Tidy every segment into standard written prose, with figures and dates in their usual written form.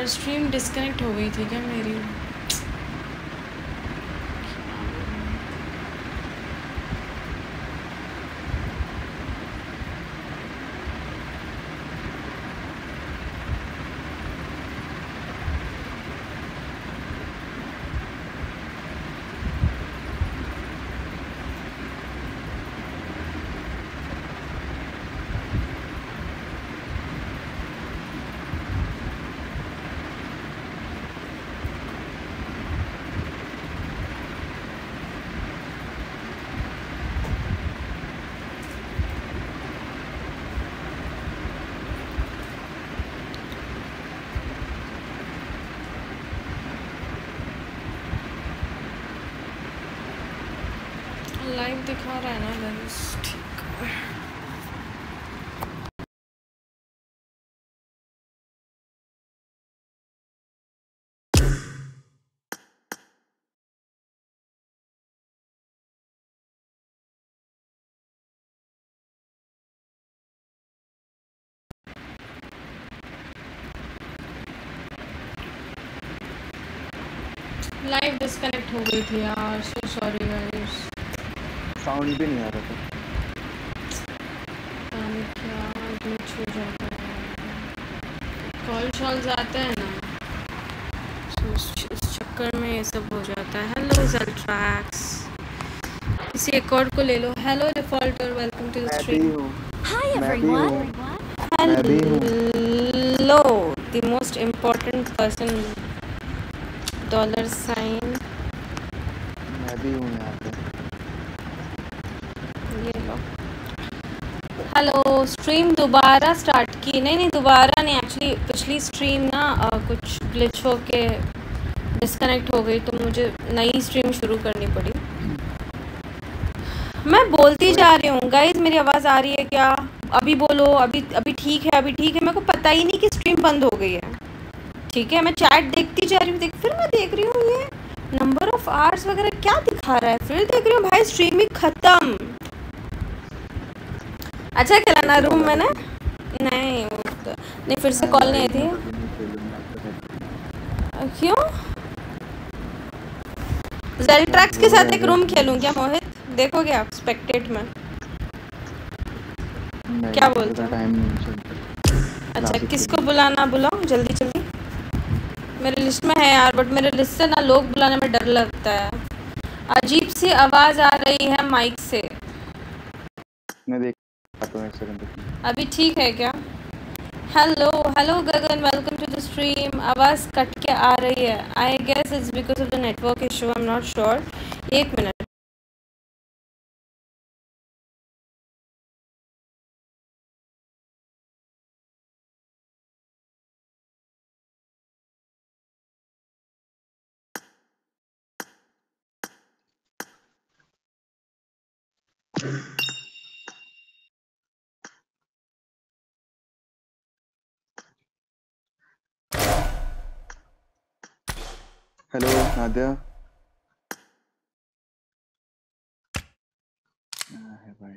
और stream disconnect हो गई थी क्या मेरी? दिखा रहा है ना गाइस, ठीक है। लाइव डिस्कनेक्ट हो गई थी यार, सो सॉरी गाइस। साउंड भी नहीं आ रहा था, पता नहीं क्या ग्लिच हो जाता है, कॉल शॉल्स आते हैं ना, तो इस चक्कर में ये सब हो जाता है। हेलो ज़ेल्ट्रैक्स, किसी एक और को ले लो। Hello defaulter, welcome to the stream. Hi everyone, hello the most important person dollar sign. मैं भी हूँ यहाँ पे। हेलो, स्ट्रीम दोबारा स्टार्ट की? नहीं, दोबारा नहीं, एक्चुअली पिछली स्ट्रीम ना कुछ ग्लिच हो के डिस्कनेक्ट हो गई, तो मुझे नई स्ट्रीम शुरू करनी पड़ी। मैं बोलती जा रही हूँ गाइज, मेरी आवाज़ आ रही है क्या? अभी बोलो, अभी ठीक है, अभी ठीक है। मेरे को पता ही नहीं कि स्ट्रीम बंद हो गई है। ठीक है, मैं चैट देखती जा रही हूँ, फिर मैं देख रही हूँ ये नंबर ऑफ आवर्स वगैरह क्या दिखा रहा है, फिर देख रही हूँ भाई स्ट्रीम ही ख़त्म। अच्छा खिलाना रूम में ना? नहीं नहीं, फिर से कॉल नहीं थी। क्यों? ज़ेल्ट्रैक्स के साथ एक रूम खेलूं क्या मोहित? देखोगे आप स्पेक्टेट में? क्या बोलते हो? अच्छा, किसको बुलाना? बुलाओ जल्दी जल्दी, मेरे लिस्ट में है यार, बट मेरे लिस्ट से ना लोग बुलाने में डर लगता है। अजीब सी आवाज़ आ रही है माइक से। मैं देख अभी ठीक है क्या? Hello hello Gagan, welcome to the stream. आवाज़ कट के आ रही है, I guess it's because of the network issue, I am not sure. एक मिनट, हेलो नादिया, है भाई।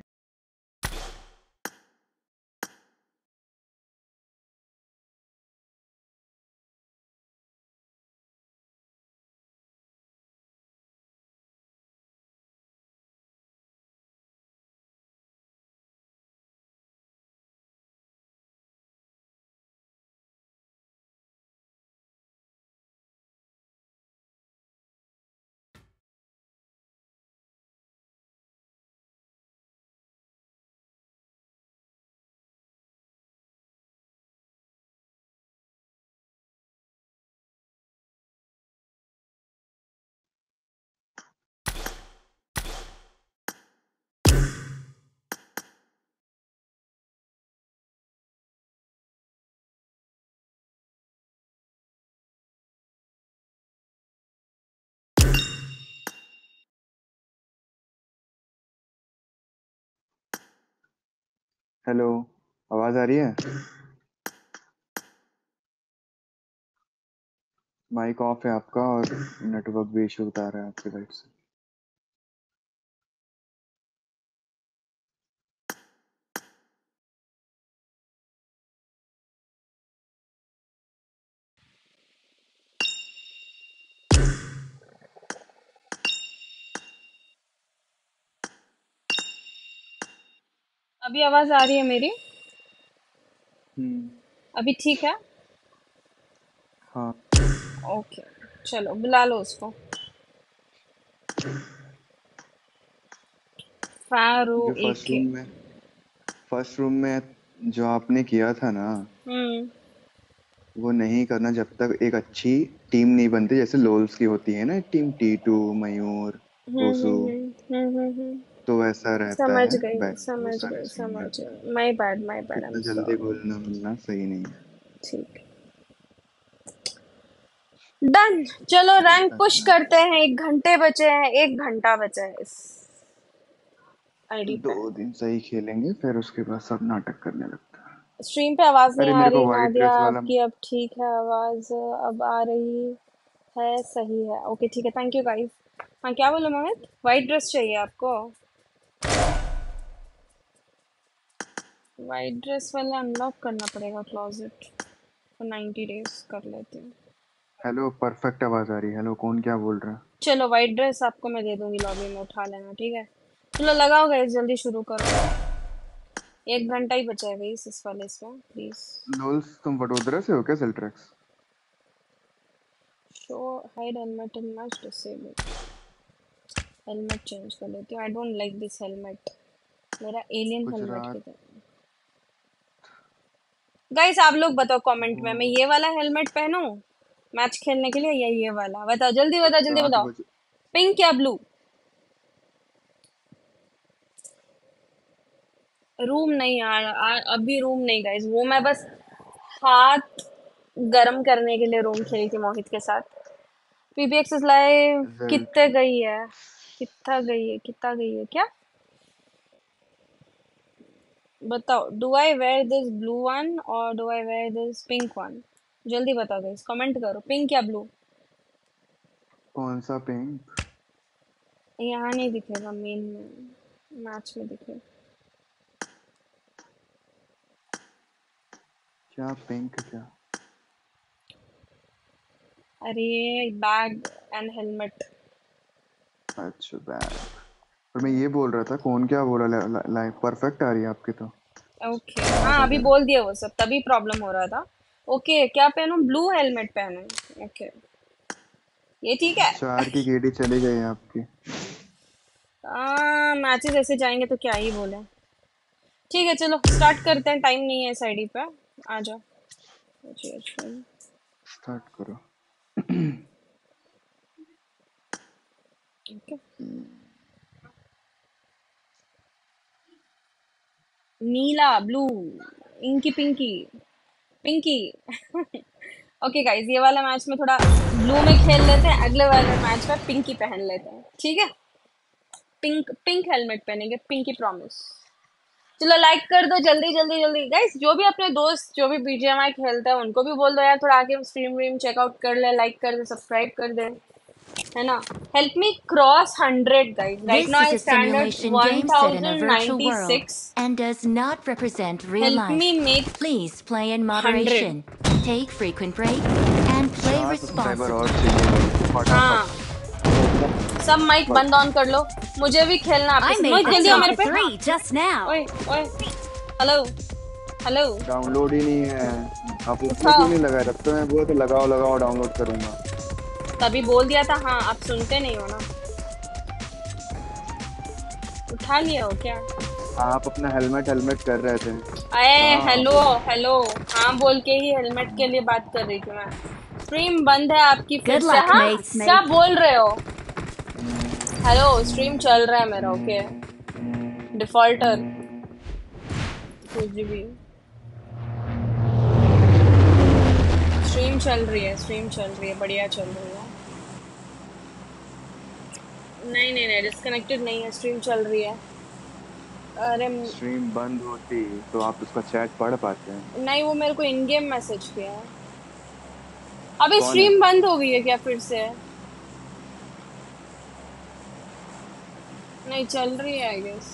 हेलो, आवाज आ रही है? माइक ऑफ है आपका और नेटवर्क भी इशू बता रहा है आपके लाइफ से। अभी आवाज आ रही है मेरी? अभी ठीक है? हाँ ओके, चलो बुला लो उसको। फर्स्ट रूम में जो आपने किया था ना, वो नहीं करना जब तक एक अच्छी टीम नहीं बनती, जैसे लोल्स की होती है ना टीम, टी2 मयूर तो वैसा रहता है। समझ गई। My bad. जल्दी बोलना मिलना सही नहीं है। ठीक डन, चलो रैंक पुश करते हैं। 1 घंटा बचे हैं इस आईडी पे। 2 दिन सही खेलेंगे फिर उसके बाद सब नाटक करने लगता है। स्ट्रीम पे आवाज नहीं आ रही नादिया आपकी? अब ठीक है आवाज, अब आ रही है सही है। ओके ठीक है, थैंक यू गाइस। हाँ क्या बोलो मोहित, वाइट ड्रेस चाहिए आपको? वाइट ड्रेस वाला अनलॉक करना पड़ेगा क्लोजेट, तो 90 डेज कर लेते हैं। हेलो परफेक्ट आवाज आ रही है। हेलो कौन क्या बोल रहा है? चलो वाइट ड्रेस आपको मैं दे दूंगी, लॉबी में उठा लेना ठीक है। चलो लगाओ गाइस, जल्दी शुरू करो, 1 घंटा ही बचा है गाइस इस वाले इसमें प्लीज। लोल्स तुम वडोदरा से हो क्या? Zeltrax show hide helmet in match disable, helmet change कर लेती हूं। I don't like this helmet, मेरा एलियन हेलमेट की तरह। गाइस आप लोग बताओ कमेंट में, मैं ये वाला हेलमेट पहनूं मैच खेलने के लिए या ये वाला? बताओ जल्दी, बताओ जल्दी बताओ। पिंक या ब्लू? रूम नहीं यार, अभी रूम नहीं गाइस, वो मैं बस हाथ गर्म करने के लिए रूम खेली थी मोहित के साथ। पीबीएक्स इज लाइव, कितना गई है क्या बताओ? Do I wear this blue one और do I wear this pink one? जल्दी बताओ गाइस, कमेंट करो पिंक या ब्लू। कौन सा पिंक? यहाँ नहीं दिखेगा, मेन में मैच में दिखेगा क्या पिंक? क्या अरे बैग एंड हेलमेट। अच्छा बैग, पर मैं ये बोल रहा था कौन क्या बोला लाइफ परफेक्ट आ रही है आपके तो? ओके हाँ अभी बोल दिया वो सब, तभी प्रॉब्लम हो रहा था। ओके क्या पहनूं? ब्लू हेलमेट पहनूं? ओके ये ठीक है। 4 की गेड़ी चली गई आपकी। मैचेस ऐसे जाएंगे तो क्या ही बोले। ठीक है चलो स्टार्ट करते हैं, टाइम नहीं है इस आईडी पे। आ जाओ स्टार्ट करो। ओके नीला blue inky pinky okay guys ये वाला मैच में थोड़ा ब्लू में खेल लेते हैं, अगले वाले मैच में पिंकी पहन लेते हैं ठीक है। पिंक हेलमेट पहनेंगे, पिंकी प्रॉमिस। चलो लाइक कर दो जल्दी गाइस। जो भी अपने दोस्त जो भी बीजीएमआई खेलते हैं उनको भी बोल दो यार थोड़ा आके स्ट्रीम चेकआउट कर ले, लाइक कर दे, सब्सक्राइब कर दे है ना। Help me cross 100 guys, right now I stand at 1096 and does not represent real life. Help me make please play in moderation, take frequent break and play responsibly. सब mic बंद on कर लो, मुझे भी खेलना आपसे। मोहित जल्दी आओ मेरे पे। ओए हेलो डाउनलोड ही नहीं है, आप उसको क्यों नहीं लगा रखते हैं? वो तो लगाओ डाउनलोड करूंगा, तभी बोल दिया था। हाँ आप सुनते नहीं हो ना। उठा लिया हो क्या आप अपना? हेलमेट कर रहे थे। अरे हेलो हाँ बोल के ही हेलमेट के लिए बात कर रही थी मैं। स्ट्रीम बंद है आपकी फिर से? हाँ क्या बोल रहे हो? हेलो स्ट्रीम चल रहा है मेरा। ओके डिफॉल्टर कुछ भी, स्ट्रीम चल रही है बढ़िया चल रही है। नहीं डिस्कनेक्टेड नहीं है, स्ट्रीम चल रही है। अरे स्ट्रीम बंद होती तो आप उसका चैट पढ़ पाते हैं? नहीं वो मेरे को इन गेम मैसेज किया है। अभी स्ट्रीम बंद हो गई है क्या फिर से? नहीं चल रही है आई गेस।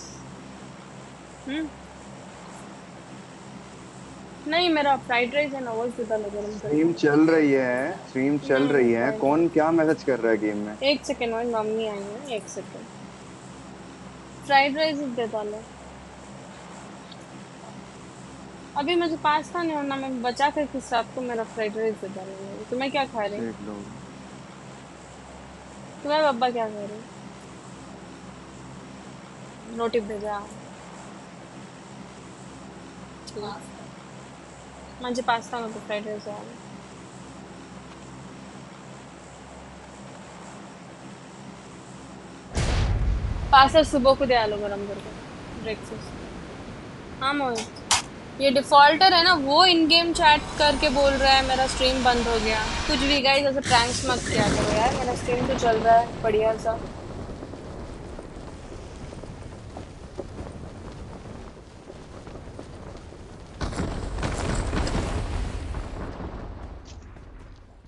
नहीं मेरा फ्राइड राइस है ना वो पता लग रहा है। स्ट्रीम चल रही है। कौन क्या मैसेज कर रहा है गेम में? एक सेकंड और मम्मी आई है, एक सेकंड। फ्राइड राइस दे डालो। अभी मुझे पास्ता नहीं होना, मैं बचा कर किस साथ को मेरा फ्राइड राइस दे दूंगी। तो मैं क्या खा रही हूँ? तुम्हारे पापा क्या कर रहे? रोटी भेजा मुझे पास्ता में तो फ्राइड राइस आ रहा है। पास्ता सुबह को दे लो गरम करके ब्रेकफास्ट। हाँ मोहित, ये डिफॉल्टर है ना, वो इन गेम चैट करके बोल रहा है मेरा स्ट्रीम बंद हो गया। कुछ भी गाइस ऐसे प्रैंक्स मत किया करो यार, मेरा स्ट्रीम तो चल रहा है बढ़िया सा।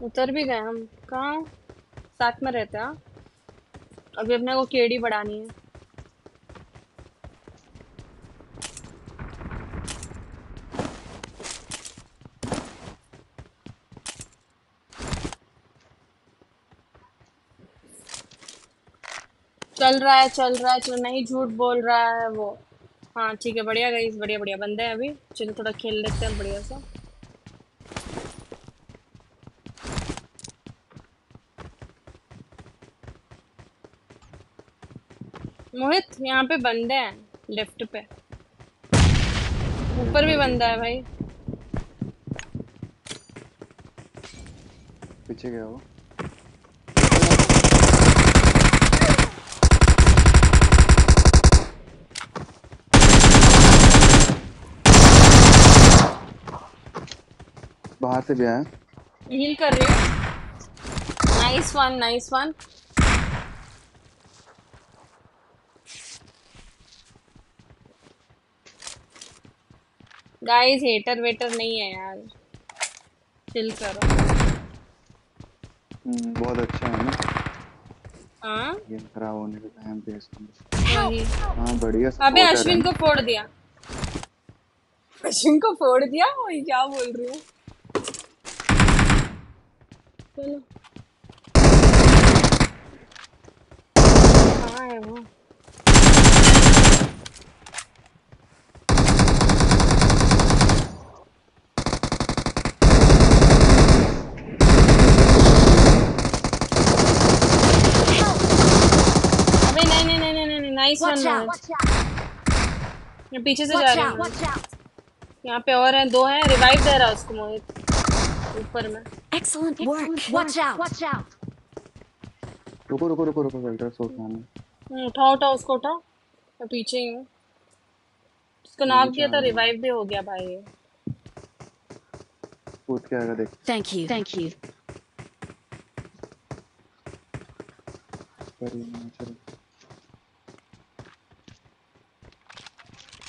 उतर भी गए हम, कहाँ साथ में रहते हैं। अभी अपने को केडी बढ़ानी है। चल रहा है नहीं झूठ बोल रहा है वो। हाँ ठीक है, बढ़िया गाइस, बढ़िया बंदे हैं। अभी चलो थोड़ा खेल लेते हैं बढ़िया सा। मोहित यहाँ पे बंदे हैं, लेफ्ट पे ऊपर भी बंदा है भाई। पीछे गया वो। बाहर से भी आया। हील कर रही हूँ। Nice one. Guys hater waiter नहीं है यार, चिल करो। बहुत अच्छा है ना। हाँ गेम खराब होने के टाइम पे इसको। हाँ बढ़िया। अबे अश्विन को फोड़ दिया। वही क्या बोल रही हूँ। चलो कहाँ है वो? नाइस, पीछे से जा रहा हूँ। यहाँ पे और हैं, दो हैं। रिवाइव दे रहा है उसको मोहित ऊपर में। Excellent work. रुको वेल्टर सोचना। उठाओ उसको, उठाओ। मैं पीछे ही हूँ। उसको नॉक दिया था, रिवाइव भी हो गया भाई। कूद के आएगा देख। Thank you.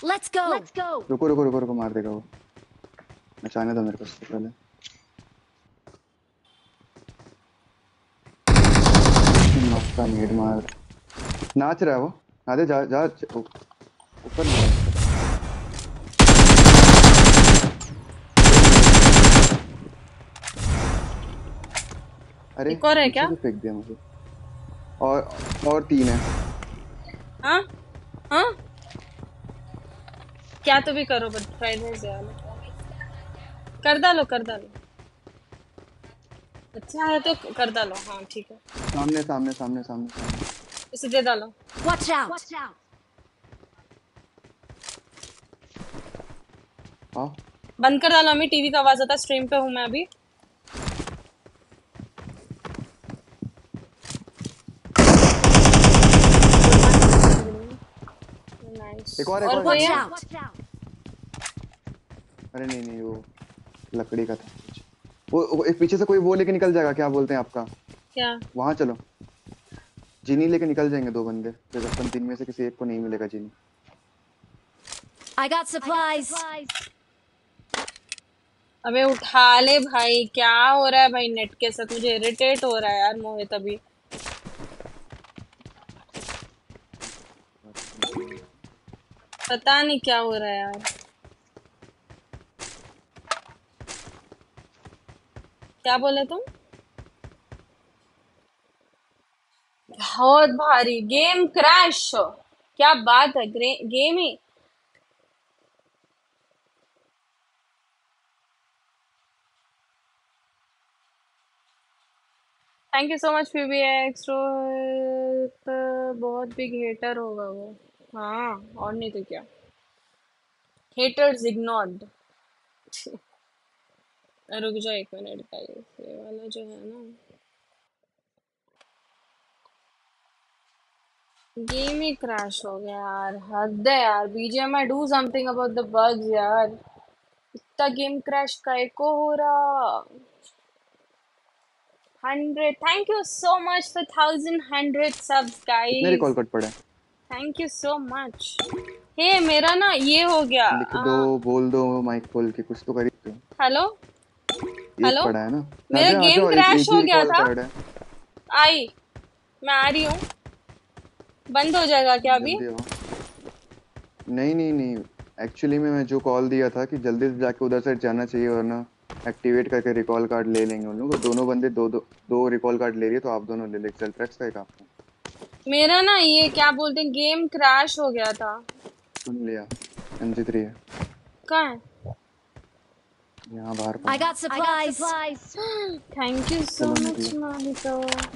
Let's go. रुको मार देगा वो। अचानक था मेरे पास पहले। उसका नेट मार नाच रहा है वो। आधे जा ऊपर। अरे एक और है क्या? फेंक दिया मुझे। और तीन है। हाँ क्या तो भी करो, बट फाइनल कर डालो। अच्छा है तो कर डालो। हाँ ठीक है। सामने इसे दे डालो। Watch out. हाँ बंद कर डालो। हमें टीवी का आवाज आता है। स्ट्रीम पे हूँ मैं अभी। एक और कोई है? अरे नहीं वो लकड़ी का था। वो एक पीछे से कोई वो लेके निकल जाएगा। क्या बोलते हैं आपका क्या? वहाँ चलो, जीनी लेके निकल जाएंगे दो बंदे। जब अपन तीन में से किसी एक को नहीं मिलेगा जीनी। I got supplies। अबे उठा ले भाई, क्या हो रहा है भाई नेट के साथ? मुझे इरिटेट हो रहा है यार मोहित। अभी पता नहीं क्या हो रहा है यार। क्या बोले तुम? बहुत भारी गेम क्रैश। क्या बात है गेम ही। Thank you so much PBX. बहुत बिग हेटर होगा वो। हाँ और नहीं तो क्या, हेटर्स इग्नोर्ड। रुक जाओ एक मिनट का, ये वाला जो है ना गेम ही क्रैश हो गया यार, हद है यार। BGMI do something about the bugs यार, इतना गेम क्रैश काहे को हो रहा। 100 thank you so much for 1100 subs guys. मेरे कॉल कट पड़ा है, थैंक यू सो मच। हे मेरा ना ये हो गया, लिख दो बोल दो माइक खोल के कुछ तो करिए। हेलो हेलो पड़ा है ना, मेरा गेम क्रैश हो गया था। आई मैं आ रही हूं। बंद हो जाएगा क्या अभी? नहीं नहीं नहीं, एक्चुअली मैं जो कॉल दिया था कि जल्दी से जाके उधर से जाना चाहिए वरना एक्टिवेट करके रिकॉल कार्ड ले लेंगे उन लोग। दोनों बंदे दो दो दो रिकॉल कार्ड ले लिए, तो आप दोनों ले ले। Zeltracks का एक आपको। मेरा ना ये क्या बोलते हैं गेम क्रैश हो गया था। सुन लिया, MG3 है। कहाँ है? यहाँ बाहर। I got supplies. Thank you so much Mohit।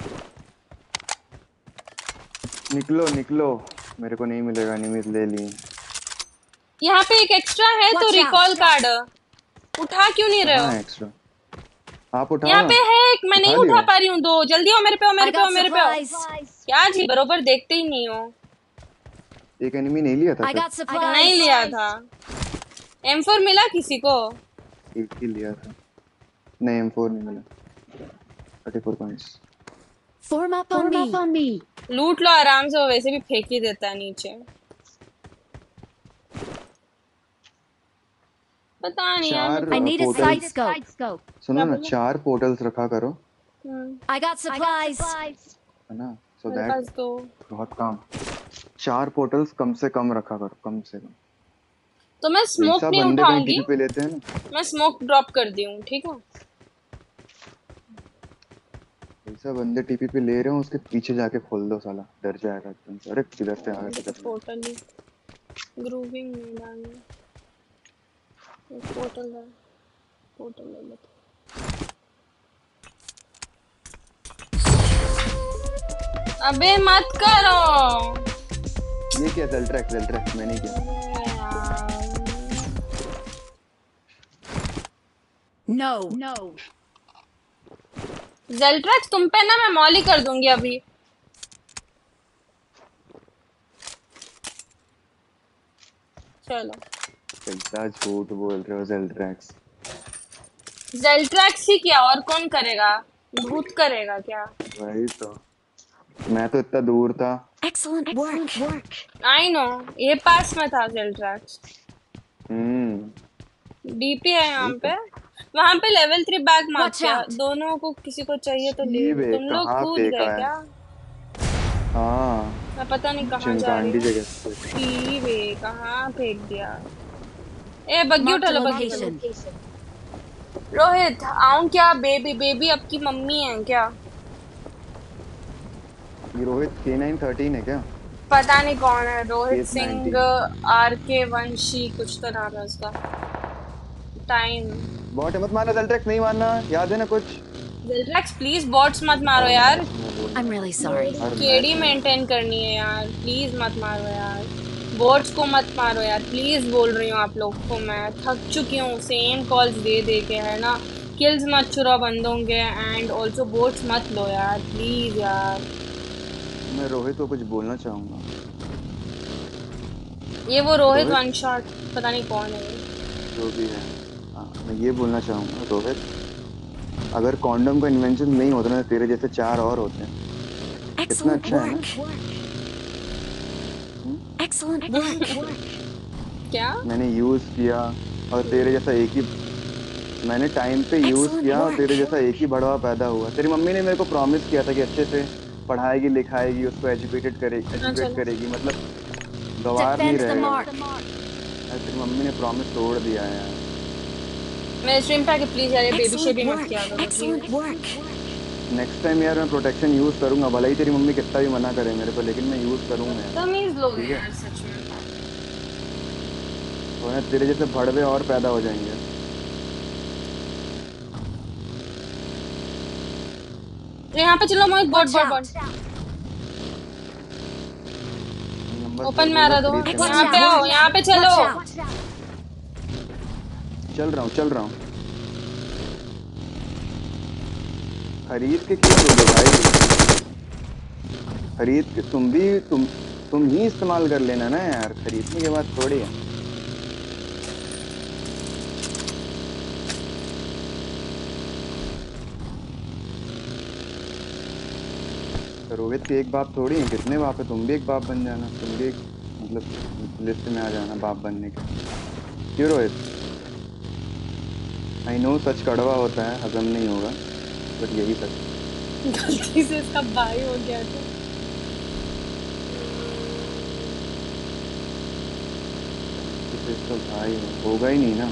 निकलो निकलो, मेरे को नहीं मिलेगा, निमित ले ली। यहाँ पे एक एक्स्ट्रा है तो रिकॉल कार्ड उठा क्यों नहीं रहे हो? एक्स्ट्रा आप उठा, यहाँ पे है एक, मैं नहीं उठा पा रही हूँ। दो जल्दी हो, मेरे पे हो, मेरे पे हो, मेरे पे हो। क्या जी बरोबर देखते ही नहीं हो। एक एनिमी नहीं लिया था, नहीं लिया था। M4 मिला किसी को? एक ही लिया था। नहीं M4 नहीं मिला। 34 points. Form up on me. लूट लो आराम से, वो वैसे भी फेंक ही देता है नीचे। पता नहीं यार। I need a side scope. सुनो ना, 4 पोर्टल्स रखा करो। I got supplies. है ना, so that बहुत काम। 4 पोर्टल्स कम से कम रखा करो, कम से कम। तो मैं स्मोक नहीं उठाऊंगी, मैं स्मोक ड्रॉप कर दी हूँ, ठीक है? ऐसा बंदे टीपी पे ले रहे हो, उसके पीछे जाके खोल दो, साला डर जाएगा एकदम से। अरे किधर से आ गया? पोर्टल ग्रूविंग में डालना, पोर्टल है, पोर्टल ले लो। अबे मत करो ये। क्या Zeltracks मैंने किया? नो Zeltracks तुम पे ना मैं मौली कर दूंगी अभी। चलो कैसा झूठ बोल रहे हो Zeltracks? Zeltracks ही क्या और कौन करेगा? भूत करेगा क्या? वही तो, मैं तो इतना दूर था। Excellent work. I know, ये पास में था Zeltracks। डीपी है यहाँ पे, वहाँ पे लेवल 3 बैग मार दिया। दोनों को किसी को चाहिए तो ले। तुम लोग कूद गए क्या? हाँ मैं पता नहीं कहाँ जा रही हूँ। ठीक है, कहाँ फेंक दिया? ए बग्गी उठा लो, बग्गी। रोहित आऊँ क्या? बेबी बेबी आपकी मम्मी है क्या? ये रोहित K913 है क्या? पता नहीं कौन है, रोहित सिंह RK1 कुछ तो नाम है उसका। टाइम बॉट मत मारना Zeltracks, नहीं मारना, याद है ना कुछ? Zeltracks प्लीज बॉट्स मत मारो यार। I'm really sorry. KD maintain करनी है यार, प्लीज मत मारो यार, बॉट्स को मत मारो यार, प्लीज बोल रही हूँ आप लोग को मैं। थक चुकी हूँ सेम कॉल्स दे के, है ना। किल्स मत चुराओ बंदों के, एंड ऑल्सो बॉट्स मत लो यार प्लीज यार। मैं रोहित को कुछ बोलना चाहूँगा। ये वो रोहित 1 शॉट पता नहीं कौन है, जो भी है। मैं ये बोलना चाहूँगा रोहित, अगर कॉन्डम का इन्वेंशन नहीं होता ना, तेरे जैसे 4 और होते हैं। कितना अच्छा है ना? क्या मैंने यूज किया और तेरे जैसा एक ही, मैंने टाइम पे यूज किया और तेरे जैसा एक ही बढ़वा पैदा हुआ। तेरी मम्मी ने मेरे को प्रॉमिस किया था कि अच्छे से पढ़ाएगी लिखाएगी, उसको एजुकेटेड करेगी, एजुकेट करेगी, मतलब गवार नहीं रहेगा। तेरी मम्मी ने प्रॉमिस तोड़ दिया है। मैं स्ट्रीम पे आके प्लीज यार ये बेबी शेबी मत किया करो। नेक्स्ट टाइम यार मैं प्रोटेक्शन यूज करूंगा, भले ही तेरी मम्मी कितना भी मना करे मेरे पर, लेकिन मैं यूज करूंगा। तमीज लोग यार सच में, वरना तेरे जैसे भड़वे और पैदा हो जाएंगे। यहाँ पे चलो Mohit board board board open में आ रहा दो। यहाँ पे आओ, यहाँ पे चलो। चल रहा हूँ चल रहा हूँ। खरीद के क्या लोगे भाई, खरीद के तुम भी तुम ही इस्तेमाल कर लेना ना यार, खरीदने के बाद थोड़ी है। रोहित के एक बाप थोड़ी है, कितने बाप है, तुम भी एक बाप बन जाना, तुम भी एक मतलब लिस्ट में आ जाना बाप बनने का। क्यों रोहित, आई नो सच कड़वा होता है, हजम नहीं होगा, बट यही सच। गलती से इसका भाई हो गया था। इसका भाई होगा ही नहीं ना,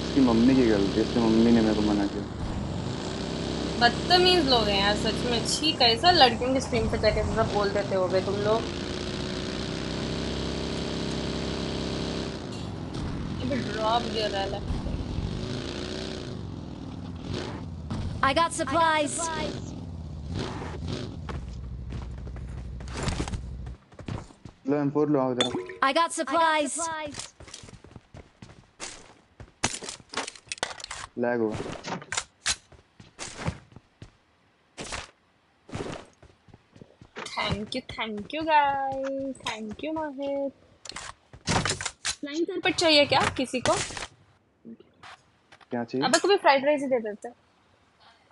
इसकी मम्मी की गलती, इसकी मम्मी ने मेरे को मना किया। बदतमीज लोग हैं यार सच में। छी कैसा लड़कियों की स्ट्रीम पे जाके सब बोल देते हो गए तुम लोग। ड्रॉप गिर रहा है। I got supplies. Low M4 लो आओ जरा। I got supplies. लैग हो। Thank you guys, thank you Mohit. Flying सर पर चाहिए क्या किसी को? क्या चाहिए? अब कभी फ्राइड राइस ही दे देते हैं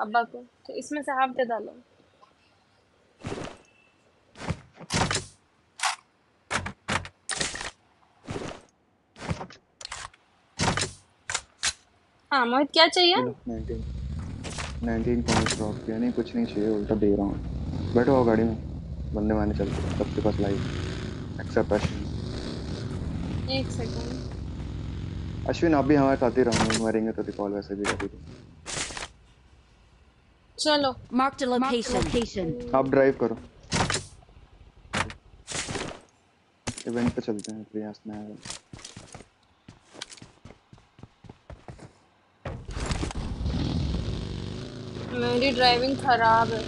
अब्बा को, तो इसमें से हाफ दे डालो। हाँ मोहित क्या चाहिए? 19 पॉइंट ड्रॉप किया, नहीं कुछ नहीं चाहिए, उल्टा दे रहा हूँ। बैठो आओ गाड़ी में, बंदे मारने चल सबके पास लाइफ एक्सेप्ट अश्विन। एक सेकंड अश्विन आप भी हमारे साथ ही रहो, मरेंगे तो रिकॉल वैसे भी कर दो। चलो मार्क द लोकेशन, आप ड्राइव करो, इवेंट पे चलते हैं प्रयास में। मेरी ड्राइविंग खराब है।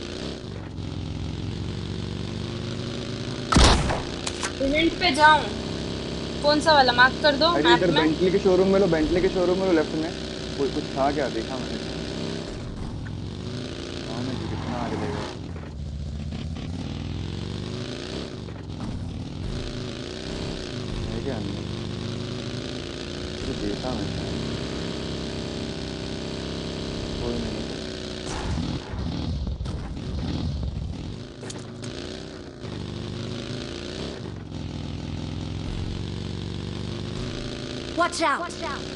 इवेंट पे जाऊं कौन सा वाला, मार्क कर दो मैप में। बेंटली के शोरूम में लो, बेंटली के शोरूम में लो, लेफ्ट में कोई कुछ था क्या देखा मैंने। Watch out! Watch out!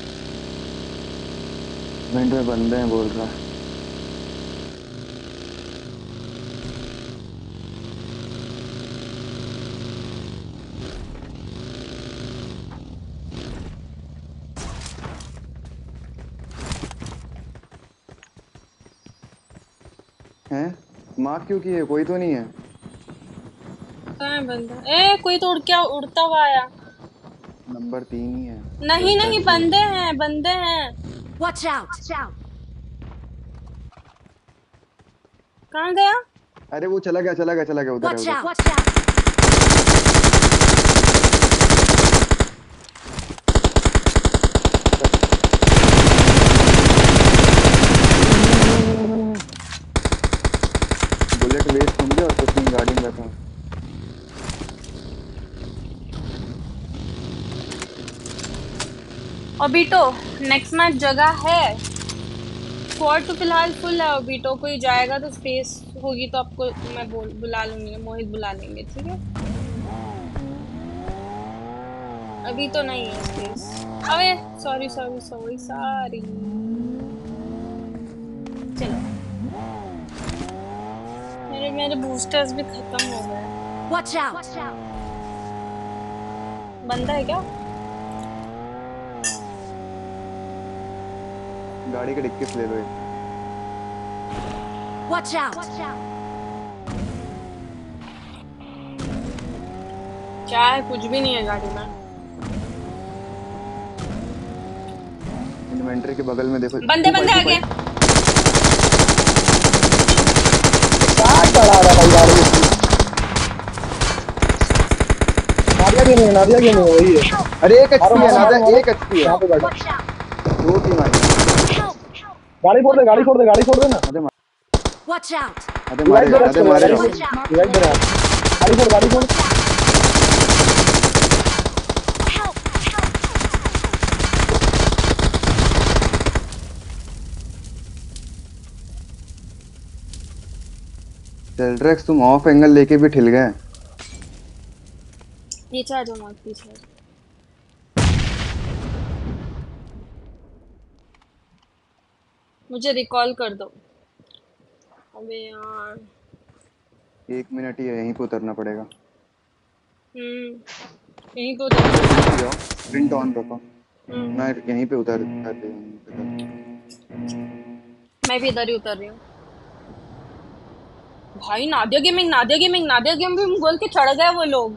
Wind में बंदे हैं बोल रहा है। मार्क क्यों की है, कोई तो नहीं है। कहाँ है बंदा? ए कोई तो उड़ क्या उड़ता हुआ आया। नंबर 3 ही है। नहीं नहीं बंदे हैं बंदे हैं। Watch out! कहाँ गया? अरे वो चला गया चला गया चला गया उधर। Watch out! Watch out! Obito next match जगह है, स्क्वाड तो फिलहाल फुल है। ओबीटो कोई जाएगा तो स्पेस होगी तो आपको मैं बुला लूंगी, मोहित बुला लेंगे ठीक है। अभी तो नहीं है स्पेस। अबे सॉरी सॉरी सॉरी सॉरी। चलो मेरे बूस्टर्स भी खत्म हो गए। Watch out! बंदा है क्या? गाड़ी के डिक्की से ले लो। Watch out! क्या है, कुछ भी नहीं है गाड़ी में। इन्वेंटरी के बगल में देखो बंदे बंदे आ गए। पड़ा रहा भाई यार। नादिया क्यों नहीं वही है? अरे एक अच्छी है नादिया, एक अच्छी है। यहां पे बैठो, दो टीम आई। गाड़ी फोड़ दे, गाड़ी फोड़ दे, गाड़ी फोड़ दे ना। अरे वॉच आउट, अरे मारे, अरे मारे, राइट बना। गाड़ी फोड़, गाड़ी फोड़। Zeltracks तुम ऑफ एंगल लेके भी ठिल गए। पीछे आ जाओ मत, पीछे। मुझे रिकॉल कर दो। अबे यार 1 मिनट ही है, यहीं पे उतरना पड़ेगा। यहीं तो उतर, प्रिंट ऑन रखो। मैं यहीं पे उतर आते हूं। मैं भी इधर ही उतर रही हूं भाई। Nadia gaming, Nadia gaming, Nadia game भी गोल के चढ़ गए वो लोग।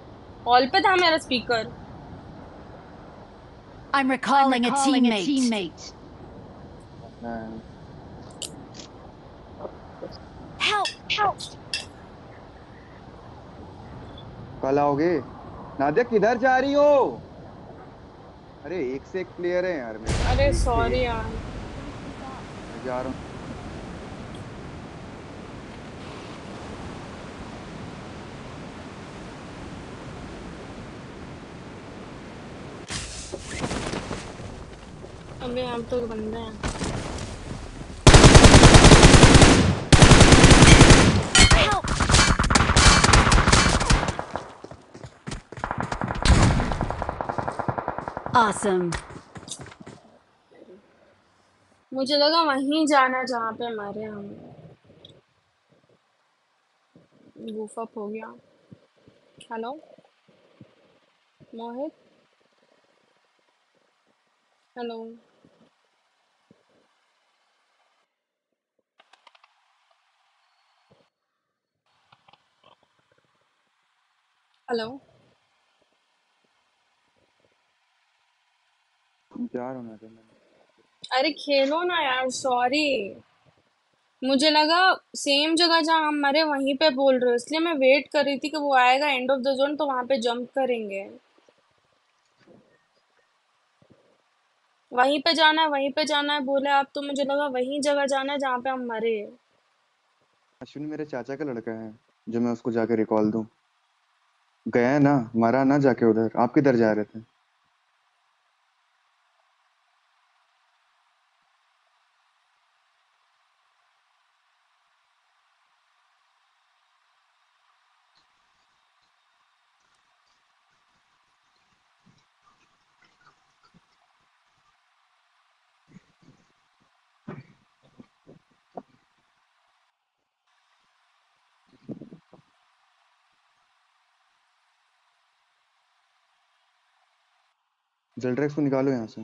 हॉल पे था मेरा speaker. I'm recalling a teammate. Help, help. कल आओगे? नादिया किधर जा रही हो? अरे एक से एक प्लेयर है यार मेरे। अरे सॉरी यार, जा रहा हूँ। अबे हम तो बंदे हैं। Awesome. मुझे लगा वहीं जाना जहाँ पे मारे हम। गूफ अप हो गया। Hello Mohit, hello. अरे खेलो ना यार, सॉरी। मुझे लगा सेम जगह जहाँ हम मरे वहीं पे बोल रहे हो, इसलिए मैं वेट कर रही थी कि वो आएगा एंड ऑफ द जोन, तो वहां पे जंप करेंगे। वहीं पे जाना है, वहीं पे जाना है बोले आप, तो मुझे लगा वही जगह जाना है जहाँ पे हम मरे। अश्विन मेरे चाचा का लड़का है, जो मैं उसको जाके रिकॉल दूं। गया ना, मारा ना जाके उधर। आप किधर जा रहे थे? Zeltracks को निकालो यहाँ से।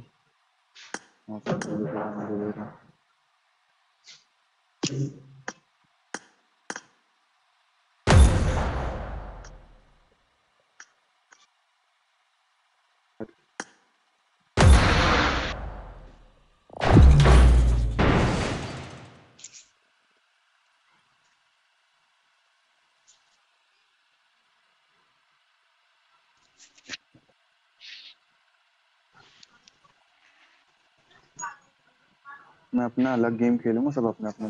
मैं अपना अलग गेम खेलूंगा, सब अपना अपना।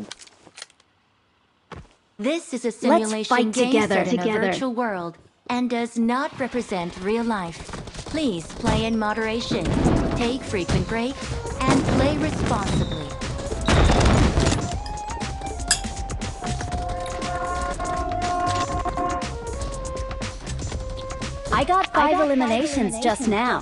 This is a simulation game set in a virtual world and does not represent real life. Please play in moderation, take frequent breaks, and play responsibly. I got 5 eliminations just now.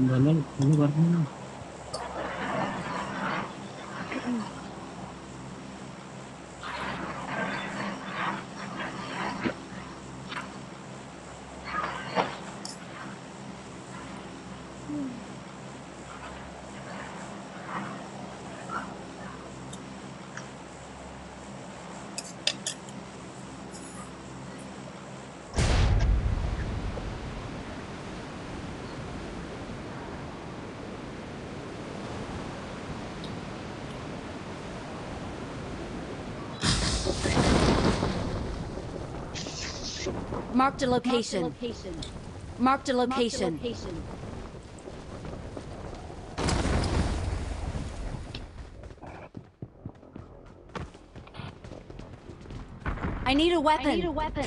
ना Marked a location. Marked a location. I need a weapon.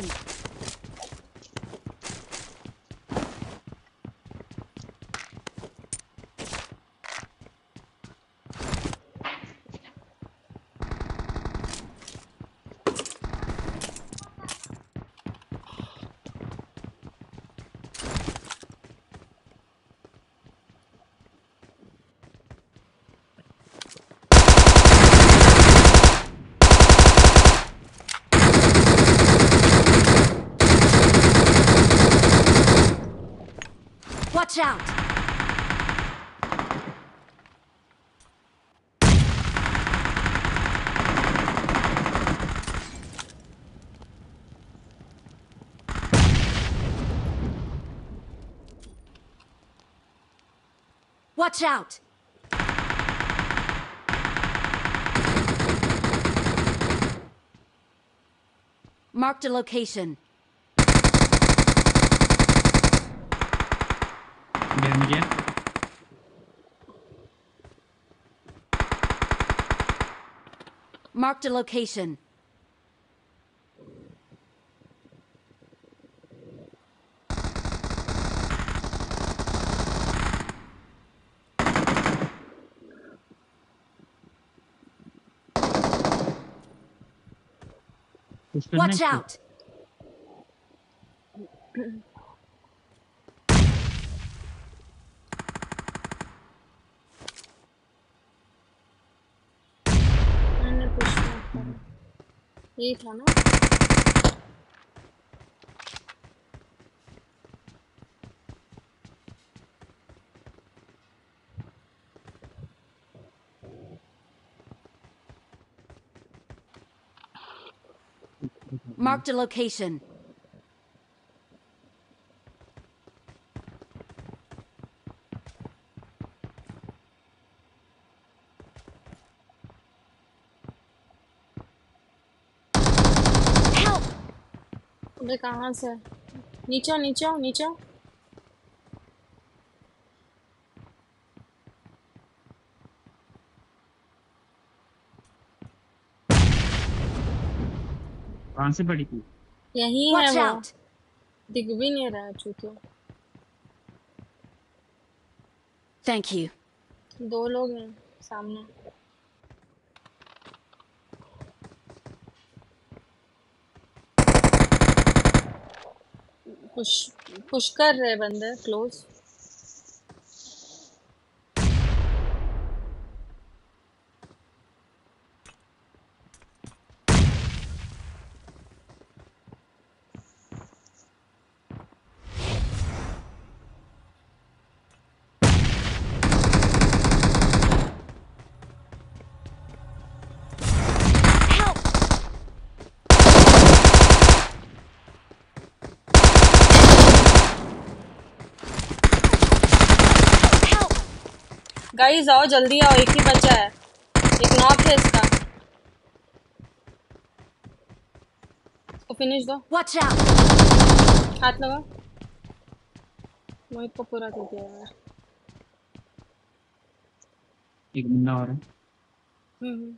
Out. Watch out. Marked a location. मुझे marked a location. Watch out. ये था ना marked a location. कहां से नीचे नीचे नीचे कहां से पड़ी थी? यही है वो, दिख भी नहीं रहा चूतिया। Thank you. दो लोग हैं सामने। पुश कर रहे बंदे क्लोज। गाइस आओ जल्दी आओ, एक ही बच्चा है, एक नॉक है इसका, इसको फिनिश दो। वॉच आउट, हाथ लगा। मोहित को पूरा दे दिया यार। एक बंदा और है।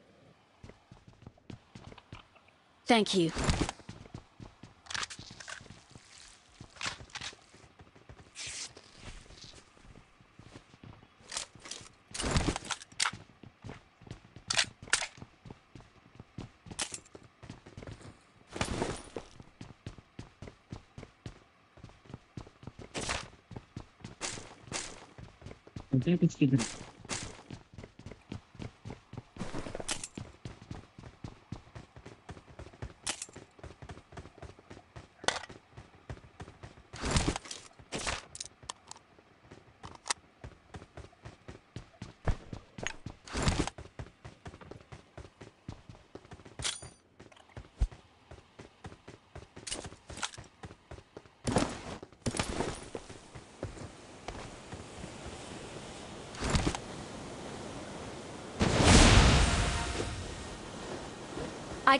Thank you. पता है कुछ किधर। I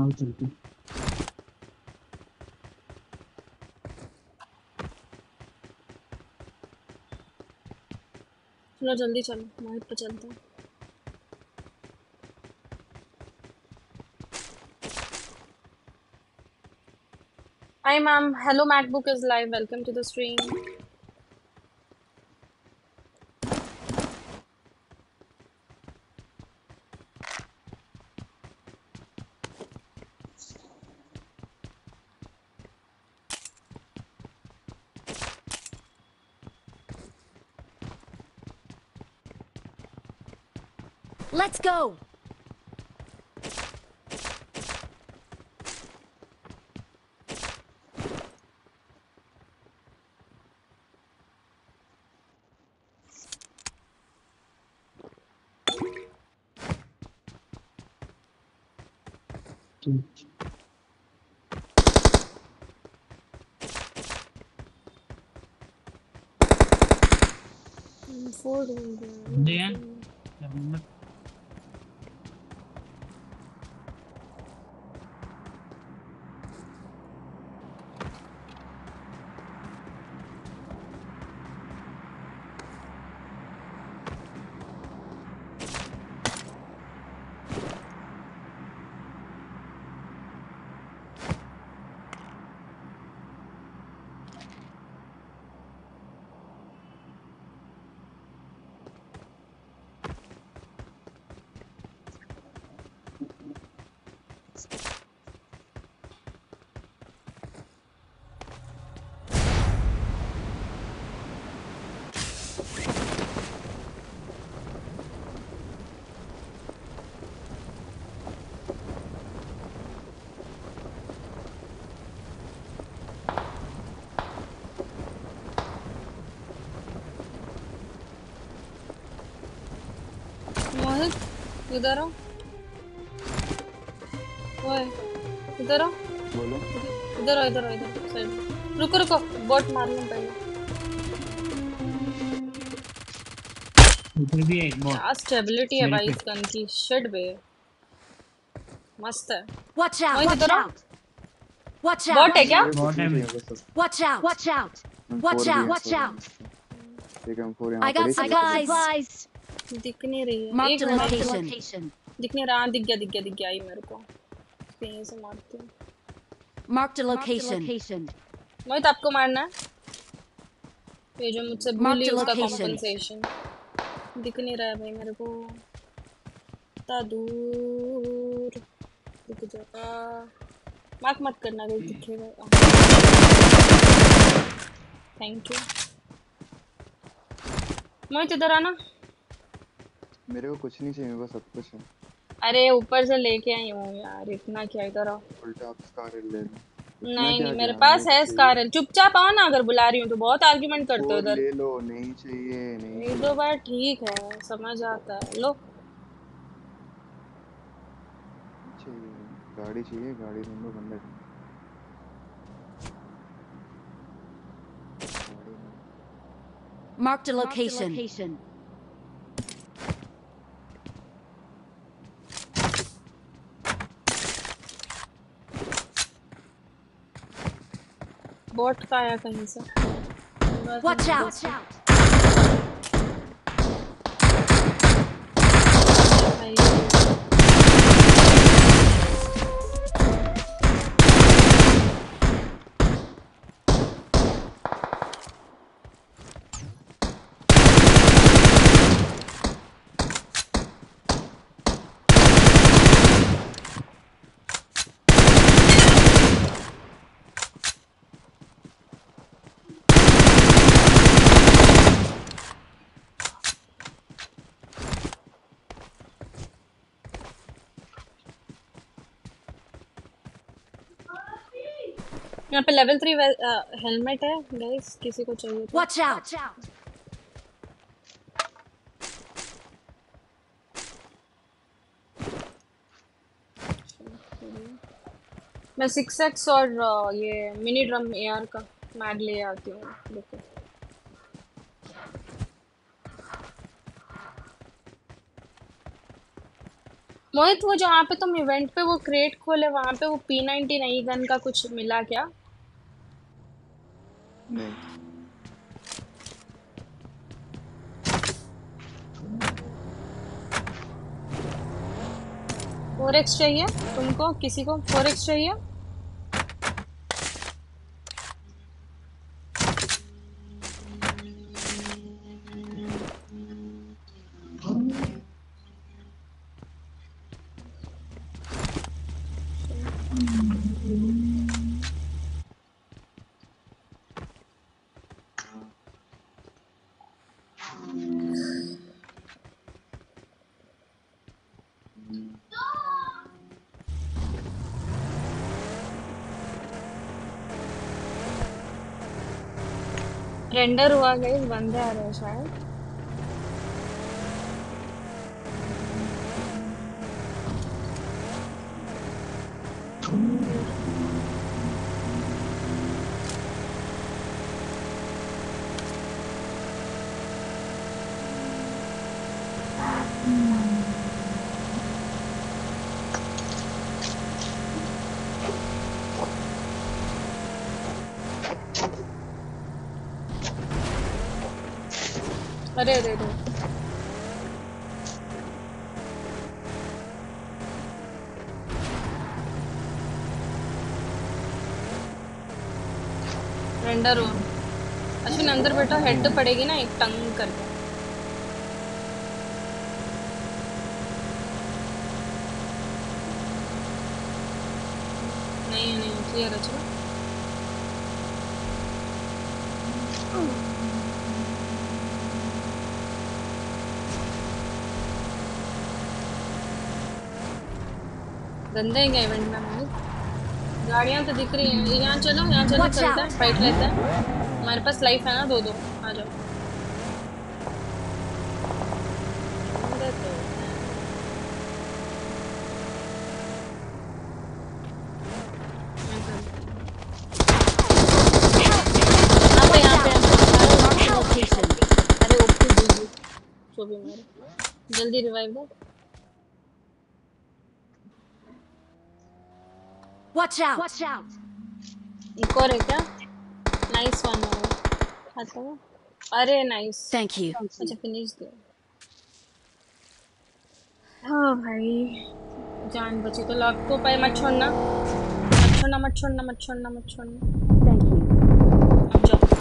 आओ चलते हैं। चलो जल्दी चलो मोहित पे चलते हैं। Hi ma'am, hello MacBook is live. Welcome to the stream. Let's go. इधर आओ, ओए इधर आओ, बोलो इधर आओ, इधर आओ, इधर साइड। रुको रुको, बॉट मारना पड़ेगा। इधर भी एक बॉट। क्या स्टेबिलिटी है भाई इस गन की, शिट बे मस्त है। वॉच आउट, इधर आओ, वॉच आउट। बॉट है क्या? बॉट है मेरे को। Watch out, watch out, watch out, watch out. एक M4 यहां पर गाइस दिख नहीं रही है। एक लोकेशन दिख नहीं रहा। दिख गया ही मेरे को। कहीं से मारते हैं। Mark the location. मोहित आपको मारना है। ये जो मुझसे बोली उसका कंपनसेशन। दिख नहीं रहा है भाई मेरे को, इतना दूर दिख जाता। मार्क मत करना कोई दिखेगा। Thank you. मोहित इधर आना। मेरे को कुछ नहीं चाहिए, बस सब कुछ है। अरे ऊपर से लेके आई हूँ यार, इतना क्या। इधर आओ। उल्टा स्कारल ले लो। नहीं नहीं मेरे पास है स्कारल। चुपचाप आओ ना, अगर बुला रही हूँ तो। बहुत आर्गुमेंट करते हो इधर। ले लो। नहीं चाहिए। नहीं दो बार ठीक है, समझ आता है। लो गाड़ी चाहिए, गाड़ी ढूंढो बंदे। Mark the location. बॉट का आया कहीं से। Watch out. यहाँ पे लेवल 3 हेलमेट है गाइस, किसी को चाहिए। Watch out. मैं 6x और ये मिनी ड्रम एआर का मैड ले आती हूँ। देखो मोहित, वो जहाँ पे तुम इवेंट पे वो क्रेट खोले, वहाँ पे वो P99 गन का कुछ मिला क्या? नहीं। फोरेक्स चाहिए तुमको? किसी को फोरेक्स चाहिए? रेंडर हुआ गाइस, बंदे आ रहे हैं शायद। अरे अरे अरे रेंडर हो। अश्विन अंदर बैठा, हेड तो पड़ेगी ना एक टंग करके। नहीं नहीं क्लियर है। चलो गंदे हैं इवेंट में। गाड़ियाँ तो दिख रही हैं। यहाँ चलो, यहाँ चलो, चलते हैं, फाइट लेते हैं। हमारे पास लाइफ है ना, दो दो। आ जाओ। यहाँ पे अरे ओके दीजिए जो भी मारे। जल्दी रिवाइव दो। Watch out! Watch out! एक और है क्या? Nice one है। खाता हूँ। अरे nice। Thank you। अच्छा finish दे। हाँ भाई, जान बची तो लाख को पाए। मत छोड़ना, मत छोड़ना, मत छोड़ना, मत छोड़ना, मत छोड़ना। Thank you। अब जाओ।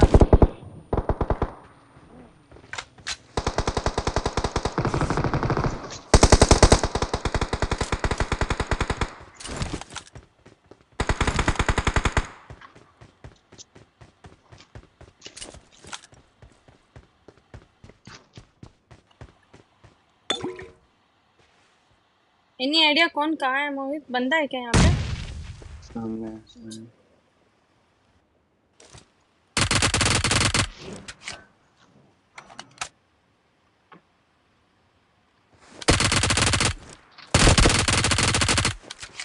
एनी आइडिया कौन कहाँ है? मोहित बंदा है क्या यहाँ पे? सामने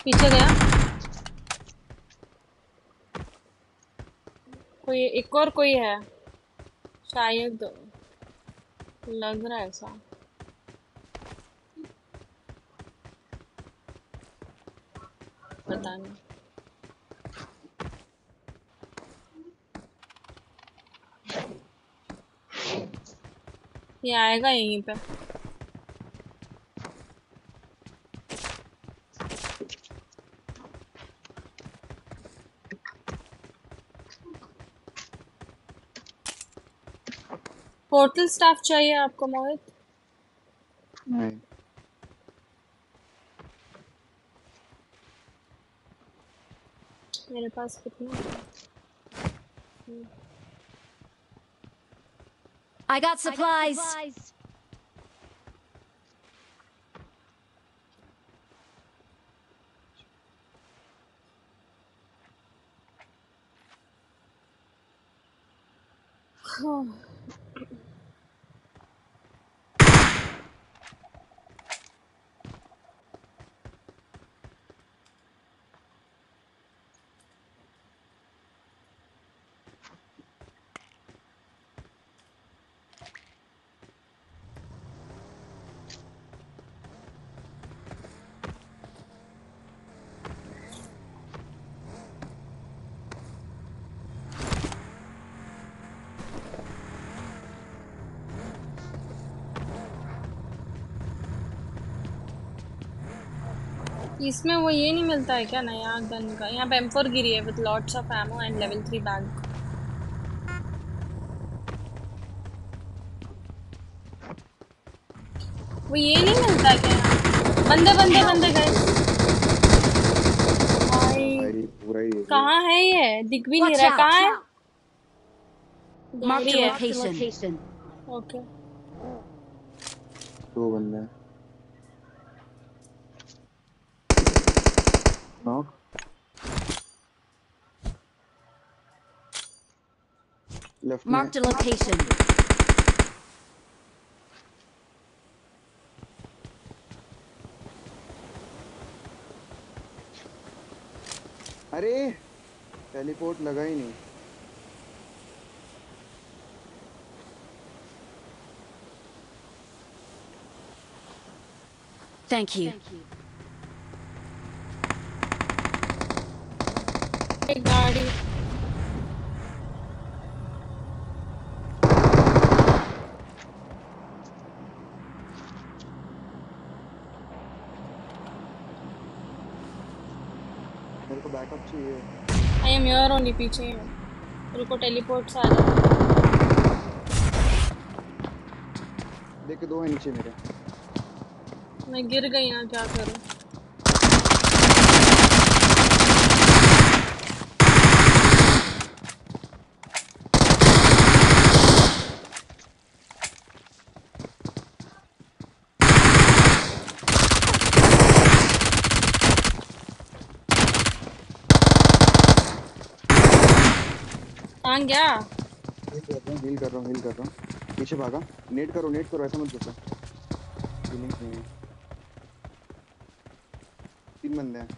पीछे गया कोई, एक और कोई है शायद, लग रहा है ऐसा। पता नहीं ये आएगा यहीं पे। पोर्टल स्टाफ चाहिए आपको मोहित? नहीं। मेरे पास कितने? I got supplies. इसमें वो ये नहीं मिलता है क्या नया गन का? यहाँ पे M4 गिरी है with lots of ammo and level 3 bag. वो ये नहीं मिलता है क्या? बंदे बंदे बंदे गए। कहाँ है ये? दिख भी नहीं रहा। कहाँ है? ओके दो बंदे हैं। Knock. Left. Marked a location. अरे टेलीपोर्ट लगा ही नहीं। Thank you. Thank you. गाड़ी मेरे को बैकअप चाहिए। I am your only. पीछे रुको टेलीपोर्ट से आ जाओ। देख दो है नीचे मेरे। मैं गिर गई यहाँ, क्या करूँ? गया। हील कर रहा हूं। पीछे भागा। नेट करो, ऐसा मत करो। तीन बंदे हैं।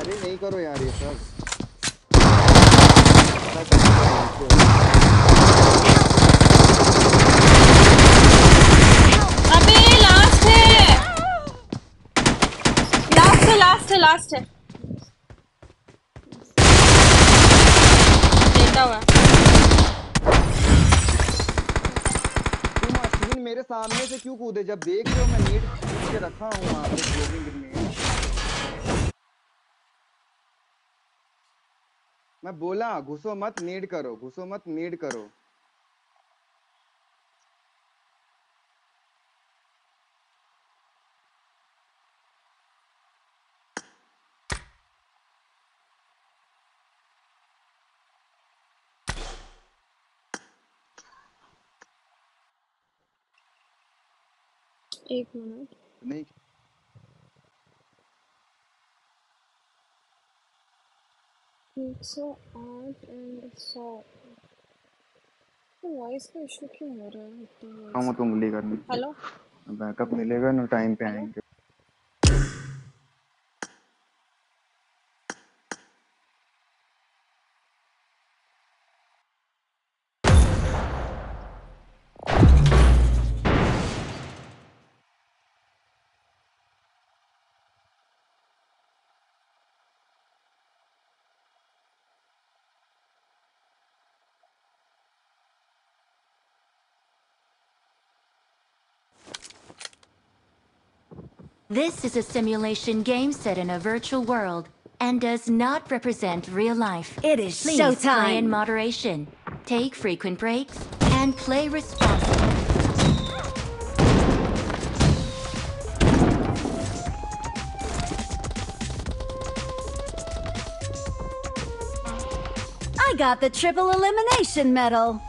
अरे नहीं करो यार ये सब। अबे लास्ट है। लास्ट है। लेटा हुआ। तुम अश्विन मेरे सामने से क्यों कूदे? जब देख रहे हो मैं नीड खींच के रखा हूँ वहाँ पे ग्लोविंग में। मैं बोला घुसो मत नीड करो। एक मिनट नहीं वॉइस का इशू क्यों हो रहा है इतना? हम तो उंगली करनी। हेलो बैकअप मिलेगा ना टाइम पे आएंगे। This is a simulation game set in a virtual world and does not represent real life. It is showtime. Please play in moderation, take frequent breaks, and play responsibly. I got the triple elimination medal.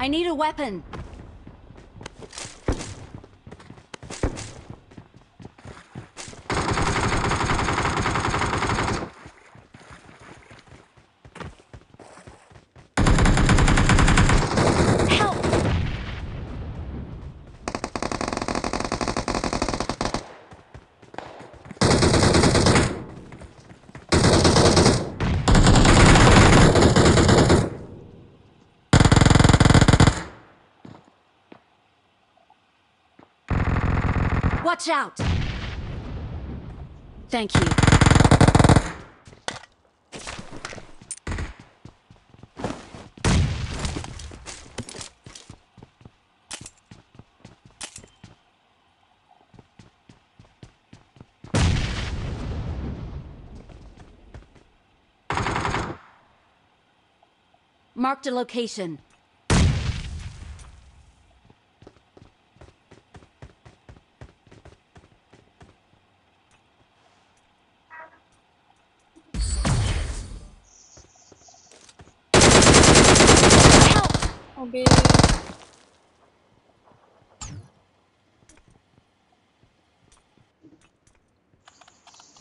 I need a weapon. Watch out! Thank you. Marked a location.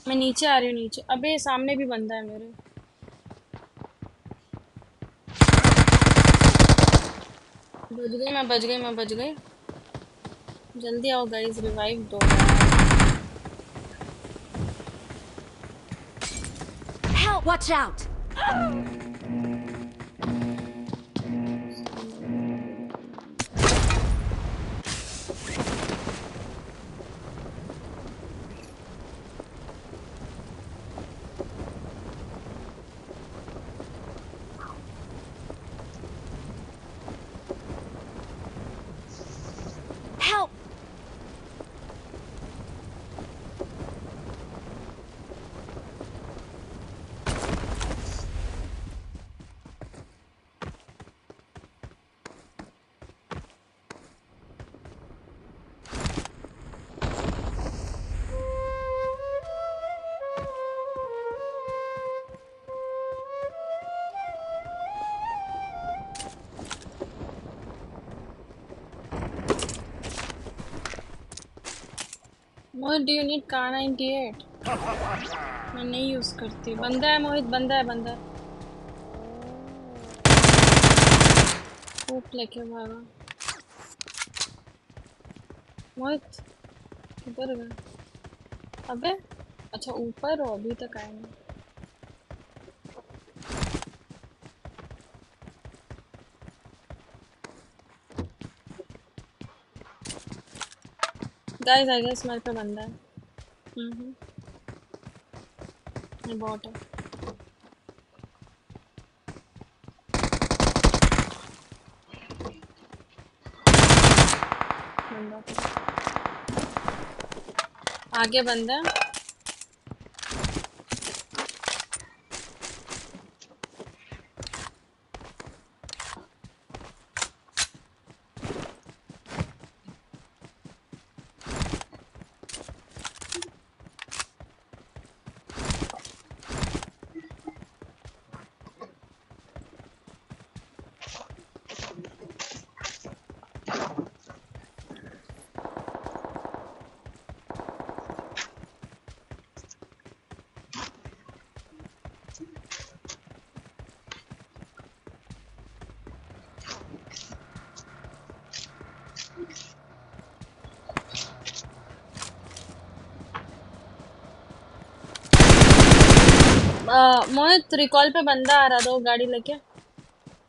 मैं नीचे आ रही हूँ नीचे। अबे सामने भी बंदा है मेरे। बच गई। जल्दी आओ गाइस रिवाइव दो। Help! Watch out! Mohit do you need car 98? मैं नहीं यूज करती। बंदा है मोहित, बंदा है लेके भागा। मोहित किधर गया? अबे अच्छा ऊपर हो, अभी तक आया नहीं। गाइस आई गेस मेरे पे बंदा है। ये बॉट है। आगे बंदा मोहित रिकॉल पे बंदा आ रहा था, वो गाड़ी लेके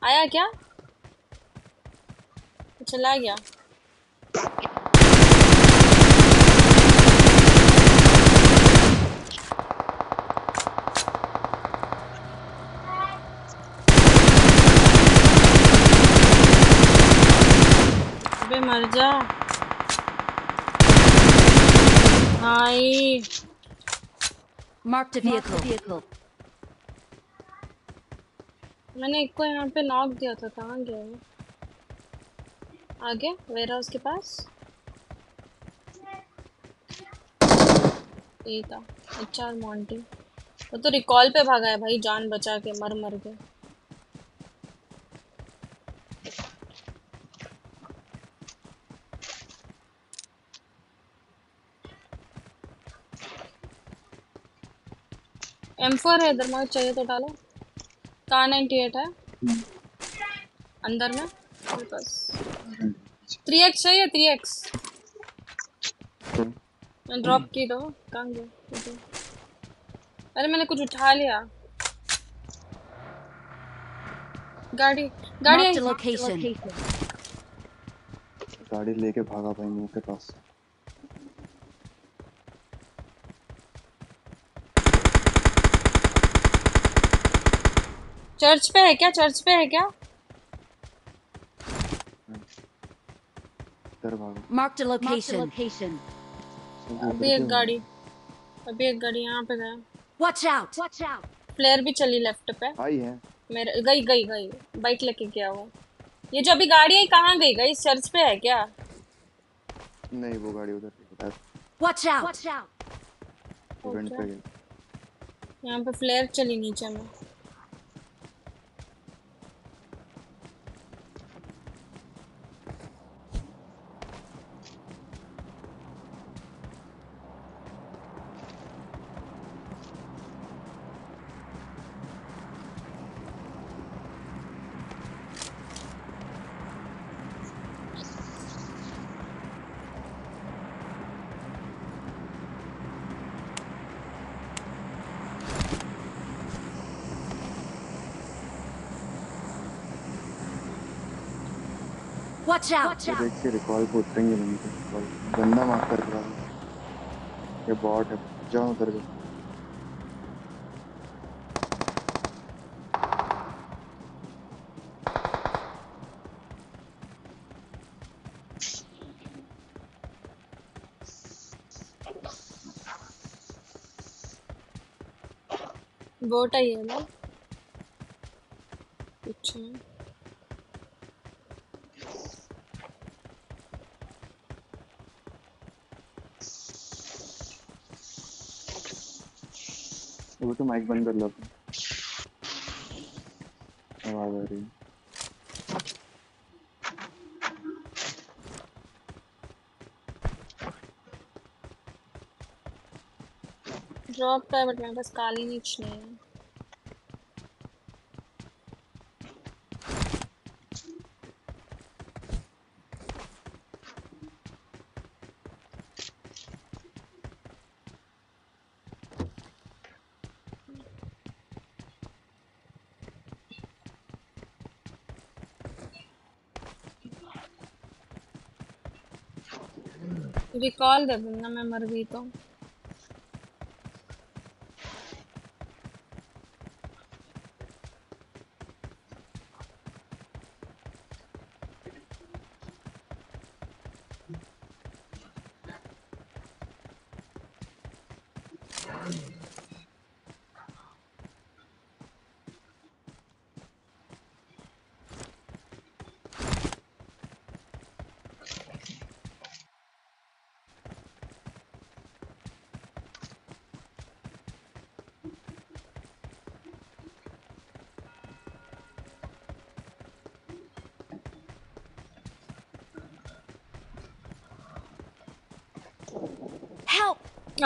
आया क्या? चला गया। अबे मर जा। Hi marked vehicle. मैंने एक को यहाँ पे नॉक दिया था, कहाँ गया वो? आगे वेयरहाउस के पास ये था। अच्छा मॉन्टी वो तो रिकॉल पे भागा है भाई, जान बचा के। मर गए। M4 है इधर, मुझे चाहिए तो डालो। का 98 है अंदर में बस। 3x चाहिए, 3x ड्रॉप की दो। कहाँ गया? अरे मैंने कुछ उठा लिया। गाड़ी गाड़ी लेके भागा भाई मुंह के पास। चर्च पे है क्या? Mark the location. अभी एक गाड़ी यहाँ पे गया। Watch out. प्लेयर भी चली लेफ्ट पे। आई है। मेरे गई बाइक लेके गया वो। ये जो अभी गाड़ी है कहाँ गई? गई चर्च पे है क्या? नहीं वो गाड़ी उधर। Watch out. यहाँ पे प्लेयर चली नीचे में। देख के रिकॉल को उतरेंगे नहीं। गंदा मार कर रहा है ये बॉट है। जाओ उधर जाओ। बॉट आई है ना? अच्छा वो तो माइक बंद कर लो। आवाज आ रही है। ड्रॉप का है बट मेरे पास काली मिर्च नहीं है। रिकॉल दे दूंगा मैं मर गई तो।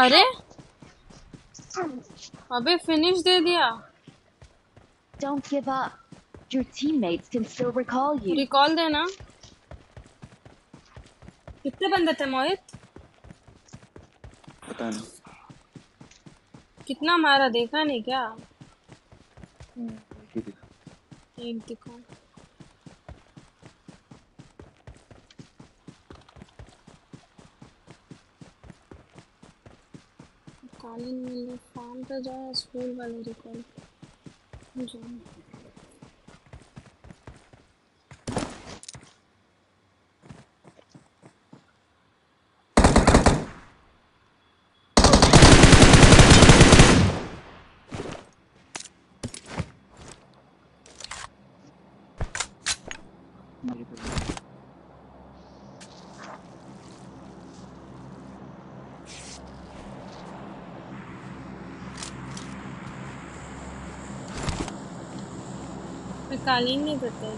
अरे अबे फिनिश दे दिया। Don't give up. Your teammates can still recall you. Recall देना। कितने बंदे थे मोहित? पता नहीं। कितना मारा देखा नहीं क्या? एक दिखा। फॉर्म पे जाओ स्कूल वाले रिकॉल कालीन नहीं करते।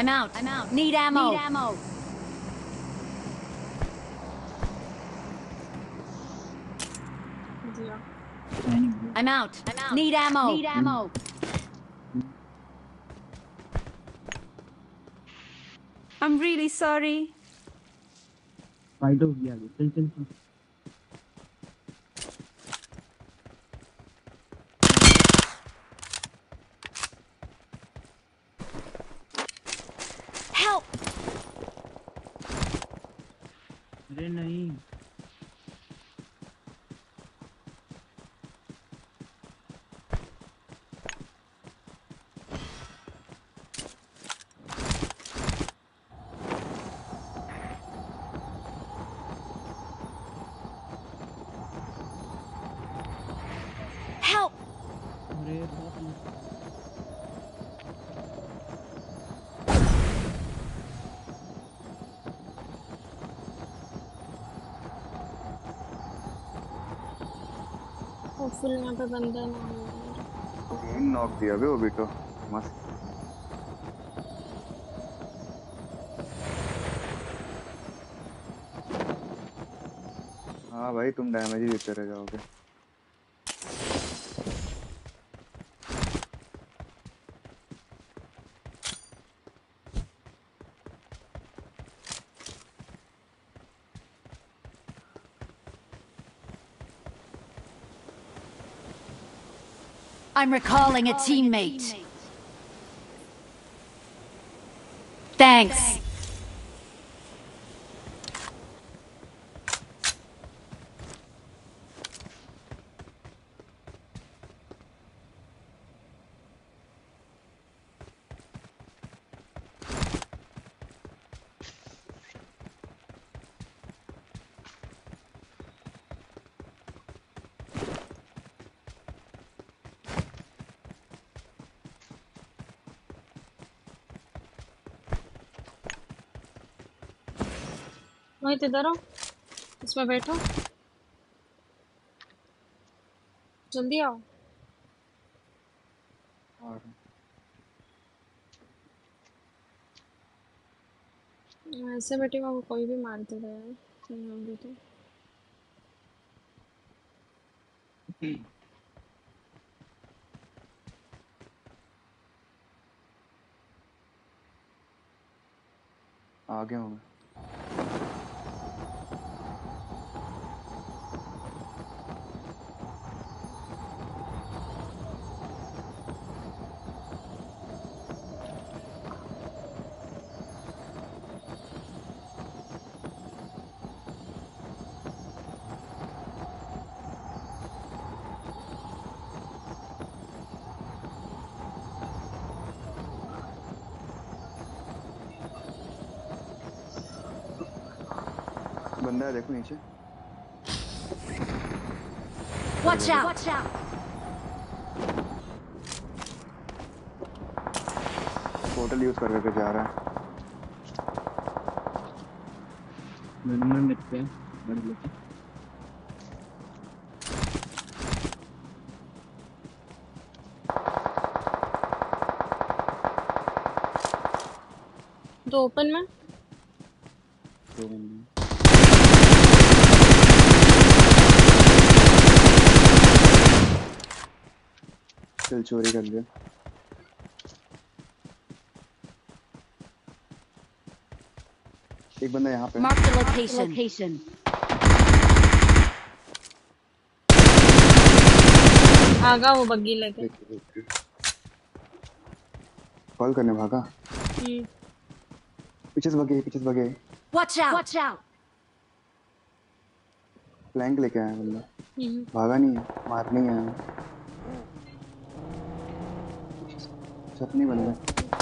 I'm out. Need ammo. I'm out. Need ammo. I'm really sorry. Fight हो गया। चल। फुल यहाँ पे बंदा ना हो। नॉक दिया बे वो भी तो मस्त। हाँ भाई तुम डैमेज ही देते रह जाओगे। I'm recalling a teammate. Thanks. मोहित इधर आओ, इसमें बैठो, जल्दी आओ। ऐसे बैठेगा वो कोई भी मार देगा यार। नहीं होगी तो आगे होगा। बंदा देखो नीचे। Watch out! Watch out! Portal use करके जा रहा है। दो ओपन में। चल चोरी कर लिया। एक बंदा यहाँ पे। Mark the location. आगा वो बग्गी लेके। कॉल करने भागा। पीछे से बगे। Watch out. फ्लैंक लेके आया बंदा। भागा नहीं है, मार नहीं आया। अपनी बंदे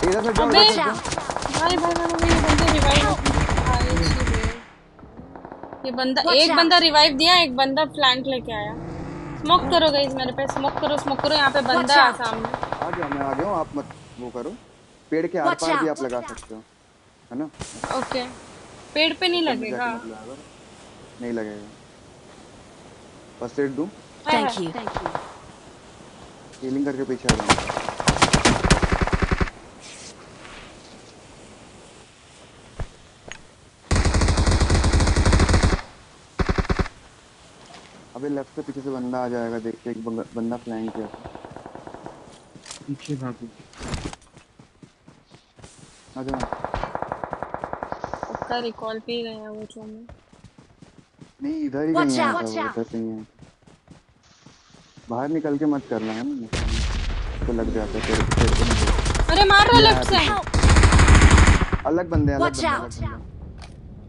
इधर से जाओ भाई बंदे रिवाइव। ये बंदा एक बंदा रिवाइव दिया, एक बंदा फ्लैंक लेके आया। स्मोक करो गाइस, मेरे पे स्मोक करो। यहाँ पे बंदा है सामने। आ जाओ, मैं आ गया हूँ, आप मत वो करो। पेड़ के आर पार भी आप लगा सकते हो, है ना? ओके, पेड़ पे नहीं लगेगा, बस सेट दूं। Thank you. हीलिंग करके पीछे आ जाओ। अबे लेफ्ट से पीछे से बंदा आ जाएगा, देख। एक बंदा फ्लैंक किया पीछे भागो। आ जाओ, उसका रिकॉल पे ही गया वो चोर। नहीं, इधर ही नहीं है, इधर ही है। बाहर निकल के मत करना है ना, तो लग जाता है फिर। अरे मार रहा लेफ्ट से। अलग बंदे।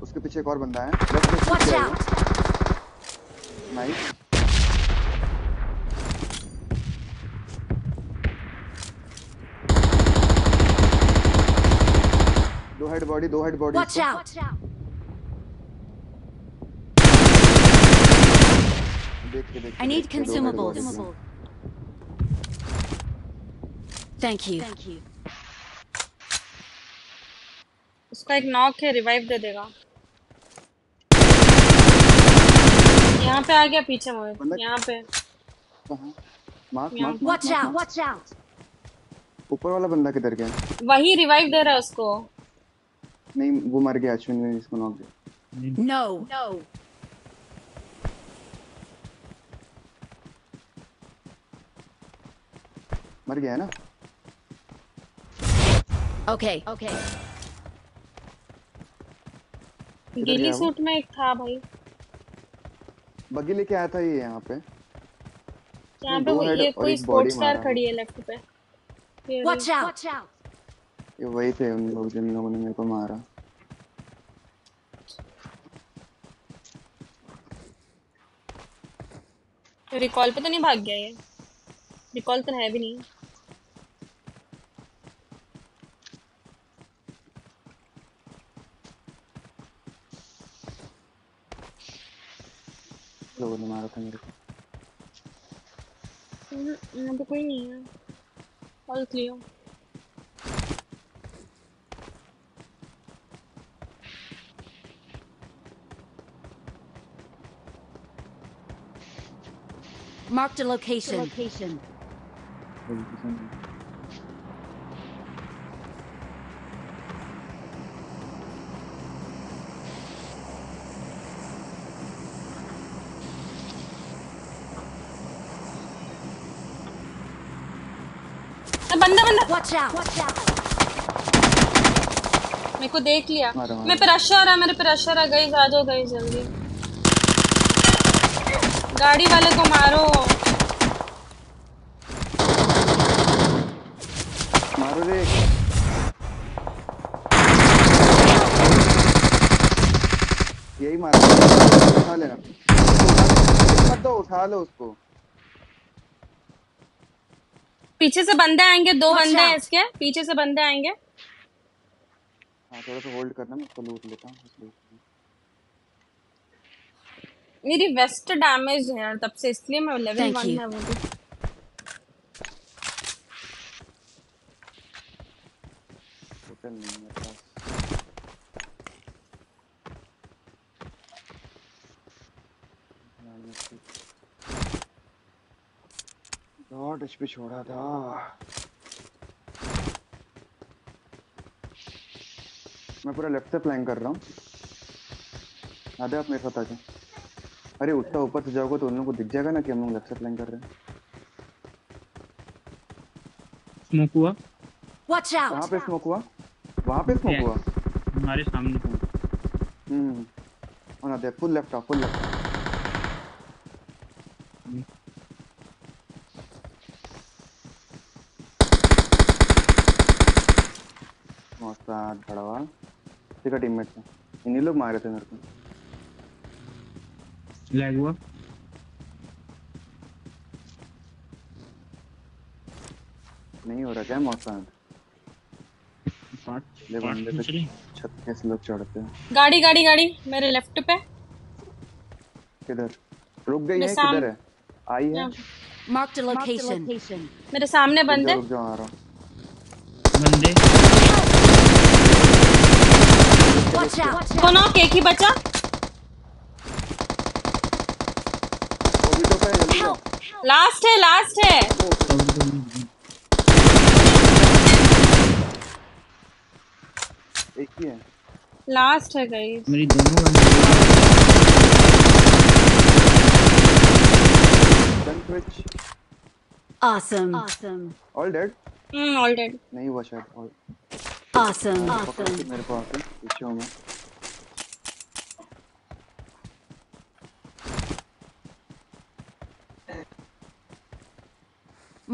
उसके पीछे एक और बंदा है लेफ्ट से। दो हेड बॉडी। देख। I need consumables. Thank you. उसका एक नॉक है, रिवाइव दे देगा। यहाँ पे आ गया पीछे मोहित। यहाँ पे वॉच आउट। ऊपर वाला बंदा किधर गया? वही रिवाइव दे रहा है उसको। नहीं, वो मर गया। अश्विन ने इसको नॉक दिया। नो। मर गया है ना? ओके। गीली सूट में एक था भाई। बग्गी लेके आया था ये। यहाँ पे वो ये कोई स्पोर्ट्स कार खड़ी है लेफ्ट पे। Watch out. ये वही थे उन लोग जिन लोगों ने मेरे को मारा। रिकॉल पे तो नहीं भाग गया ये? रिकॉल तो है भी नहीं। लोगों ने मारा था मेरे को। यहाँ पे कोई नहीं है। All clear. Mark the location. बंदा मेरे को देख लिया। मेरे पे रशर है, मेरे पे रशर है। गाइस आ जाओ गाइस जल्दी, गाड़ी वाले को मारो मारो रे। यही मारो, उठा लेना, मत दो, उठा लो उसको। पीछे से बंदे आएंगे, दो बंदे हैं इसके पीछे से बंदे आएंगे। हाँ थोड़ा सा होल्ड करना, मैं इसको लूट लेता हूँ। मेरी वेस्ट डैमेज है यार तब से, इसलिए मैं लेवल 1 है। वो डॉट एचपी छोड़ा था। मैं पूरा लेफ्ट से प्लैंक कर रहा हूँ। आधे आप मेरे साथ आ जाए। अरे उतना ऊपर से जाओगे तो उन लोगों को दिख जाएगा ना कि हम लोग लेफ्ट से प्लैंक कर रहे हैं। स्मोक हुआ? Watch out! वहाँ पे स्मोक हुआ? वहाँ पे स्मोक हुआ? हमारे सामने। और ना दे फुल लेफ्ट आओ, फुल लेफ्ट। मौसम भड़वा। इसका टीममेट था। इन्हीं लोग मारे थे मेरे को। लैग हुआ। नहीं हो रहा क्या मौसम? 36 लोग चढ़ते हैं। गाड़ी गाड़ी गाड़ी मेरे लेफ्ट पे। किधर? रुक गई है, किधर है? आई है। Mark the location. मेरे सामने बंदे। रुक जाओ, आ रहा हूं। बंदे। कौन एक ही बचा? लास्ट है, लास्ट है। एक ही है, लास्ट है गाइस। मेरी दोनों awesome all dead. All dead नहीं हुआ शायद। ऑसम ऑसम मेरे को आके पीछे हूं मैं।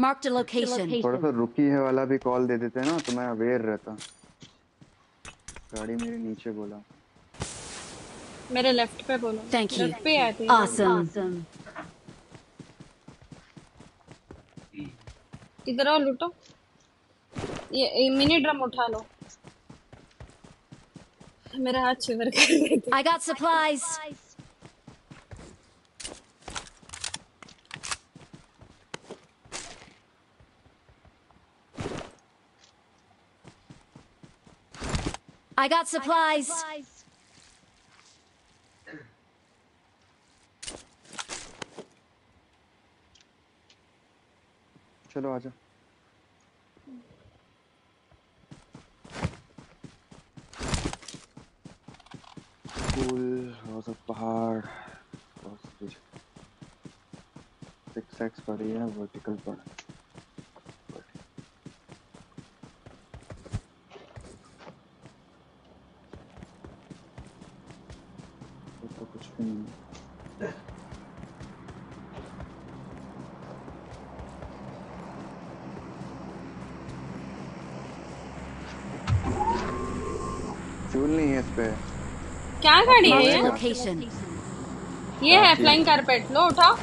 Mark the location. थोड़ा सा रुकी है वाला भी कॉल दे देते हैं ना तो मैं अवेयर रहता। गाड़ी मेरे नीचे बोला, मेरे लेफ्ट पे बोला। Thank you. लेफ्ट पे आते हैं। ऑसम। इधर आओ, लूटो। ये मिनी ड्रम उठा लो। मेरा हाथ शिवर कर रहा है। I got supplies. I got supplies. चलो आजा। फूल पहाड़ पड़ी है, वर्टिकल पड़ा। क्या गाड़ी है ये? लोकेशन ये है फ्लाइंग कारपेट। लो उठाओ,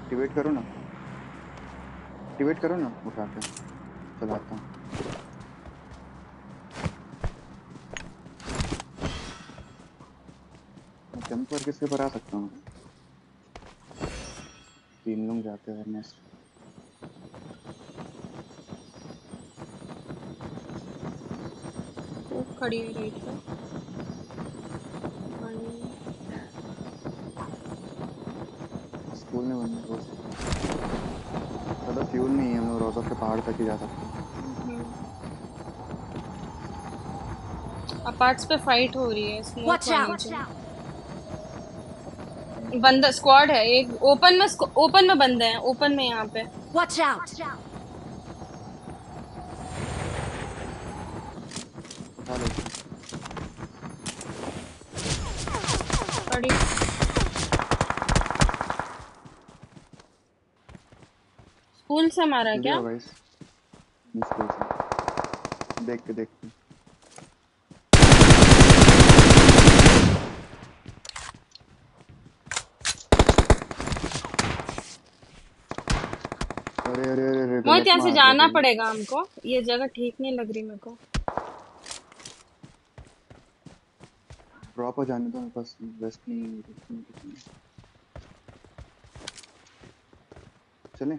एक्टिवेट करो ना, एक्टिवेट करो ना। उठाते चलाता हूँ। जंप पर किसके पर आ सकता हूँ? तीन लोग जाते हैं नेक्स्ट। खड़ी हुई रेट पर स्कूल में बंद हो सकता है। फ्यूल नहीं है, हम लोग रोज़ के पहाड़ तक ही जा सकते हैं। अपार्ट्स पे फाइट हो रही है। स्मोक बंदा स्क्वाड है एक। ओपन में बंदे हैं, ओपन में यहाँ पे। Watch out! स्कूल से मारा क्या? देख देख मोहित यहाँ से जाना पड़ेगा हमको, ये जगह ठीक नहीं लग रही मेरे को। ड्रॉप हो जाने दो मेरे पास वेस्ट नहीं। चले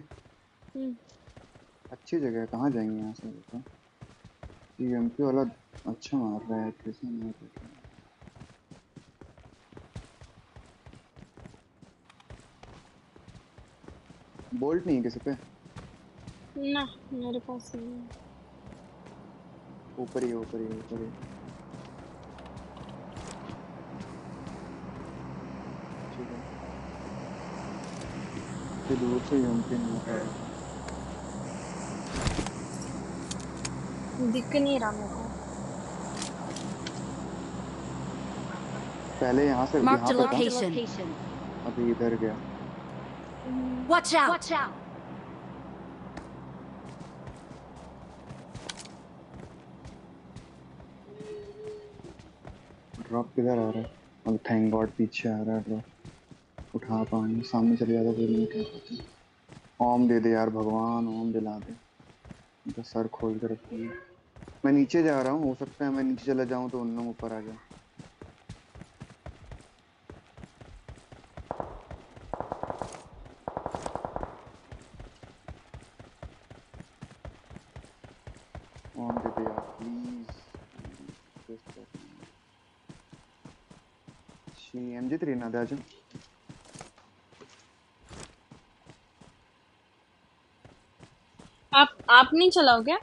अच्छी जगह है, कहाँ जाएंगे यहाँ से? देखो ये एमपी वाला अच्छा मार रहा है, कैसे नहीं पता। बोल्ट नहीं है किसी पे ना मेरे पास नहीं। ऊपर ही ऊपर ही ऊपर ही ठीक है। ये दूर से यमके नहीं है, दिख नहीं रहा मेरे को। पहले यहाँ से यहाँ पर, अभी इधर गया। Watch out! Watch out! Drop किधर आ रहा है? और थैंक गॉड पीछे आ रहा है ड्रॉप। उठा पानी सामने चले जाता फिर नहीं कर पाते। ओम दे दे यार भगवान, ओम दिला दे। उनका सर खोल कर रखती है। मैं नीचे जा रहा हूँ, हो सकता है मैं नीचे चला जाऊँ तो उन लोग ऊपर आ जाए। नादिया आप नहीं चलाओ क्या?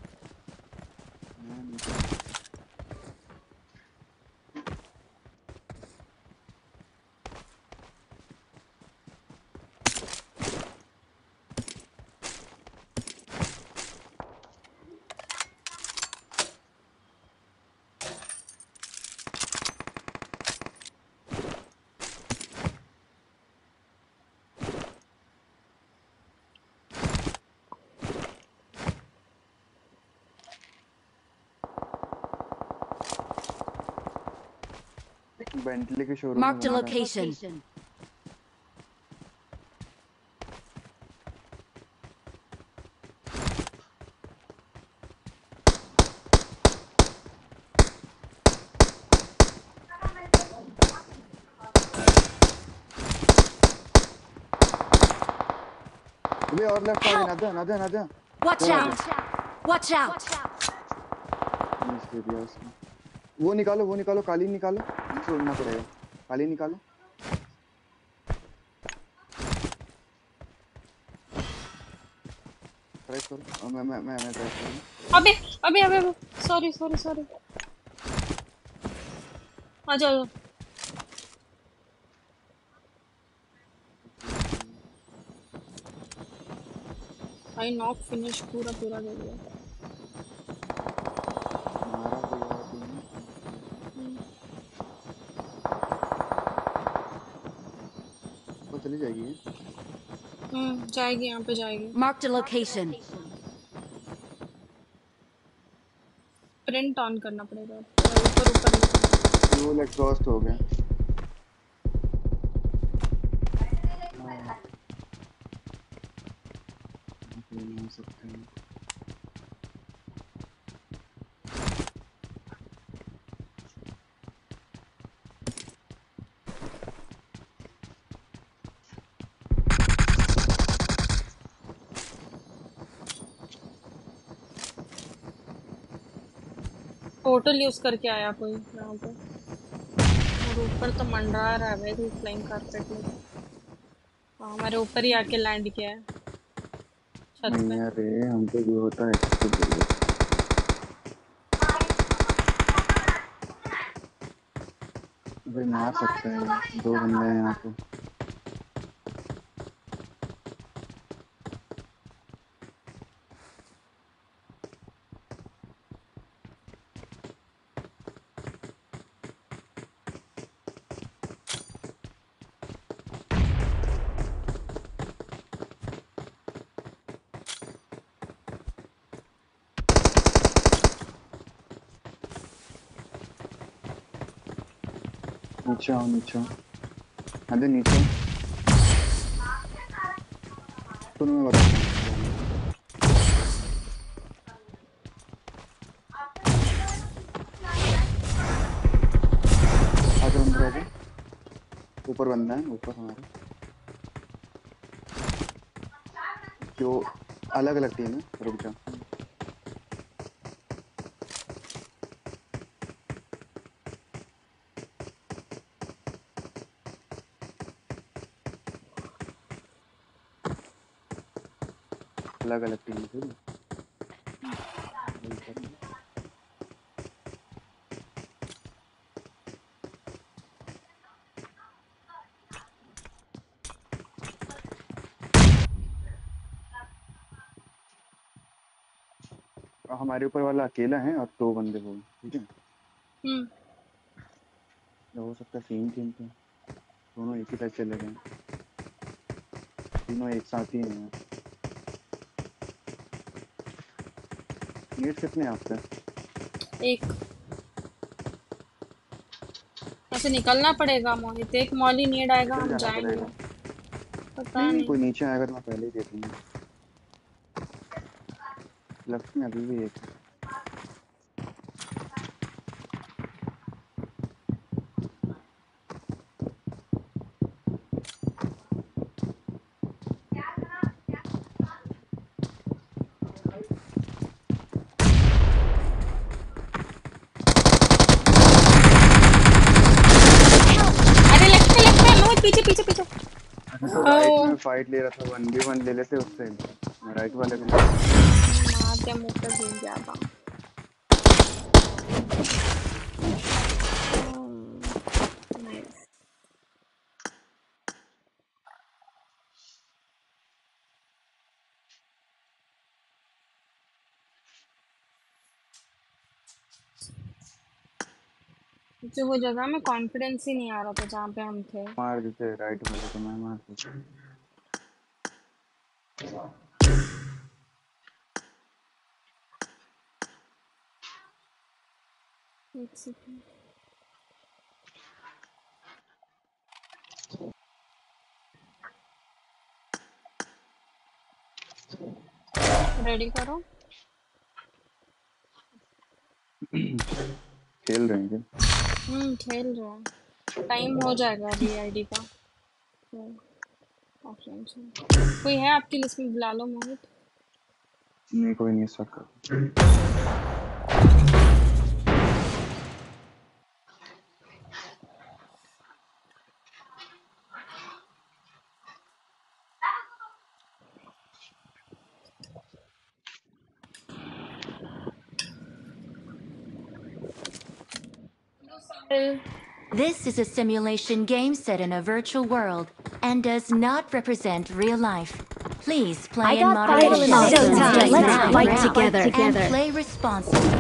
बेंटली के शोरूम में। Mark the location. अबे और लेफ्ट आगे ना जा ना जा ना जा। Watch out! Watch out! वो निकालो काली निकालो। छोड़ना पड़ेगा, खाली निकालो। ट्राई करो। मैं ट्राई करूं। अबे अबे अबे सॉरी सॉरी सॉरी। आ जाओ आई नॉक फिनिश पूरा पूरा कर दिया। जाएगी यहाँ पे जाएगी। Mark the location. Print on करना पड़ेगा। ऊपर ऊपर वो एग्जॉस्ट हो गया। टोटल यूज करके आया कोई यहाँ पे। और ऊपर तो मंडरा रहा है भाई, फ्लाइंग कारपेट में हमारे ऊपर ही आके लैंड किया है छत पे। अरे हमको भी होता है। भाई मार सकते हैं, दो बंदे हैं यहाँ पे। नीचे आओ, नीचे आओ, अरे नीचे तुम्हें बता। ऊपर बंदा है, ऊपर हमारे जो अलग अलग टीम है। रुक जाओ, अलग अलग टीम है। हमारे ऊपर वाला अकेला है और दो बंदे हो, ठीक है। हो सकता है सेम टीम पे दोनों एक ही साथ चले गए, तीनों एक साथ ही हैं। नेट कितने आपके? एक ऐसे निकलना पड़ेगा मोहित, एक मॉली नेट आएगा हम जाएंगे। पता नहीं कोई नीचे आएगा तो मैं पहले ही दे दूंगा। लेफ्ट में अभी भी एक अरे लेफ्ट में मोहित पीछे पीछे पीछे। राइट में फाइट ले रहा था, 1v1 ले लेते उससे, राइट वाले को क्या मोटर ढूंढ गया था। जो वो जगह में कॉन्फिडेंस ही नहीं आ रहा था जहाँ पे हम थे। मार देते राइट वाले को, मैं मार देता। एक सेकंड, रेडी करो। खेल रहे हैं। खेल रहे हैं, टाइम हो जाएगा अभी आईडी का। ऑप्शन कोई है आपकी लिस्ट में? बुला लो मोहित। नहीं कोई नहीं सकता। This is a simulation game set in a virtual world and does not represent real life. Please play in moderation. Let's fight together and play responsibly.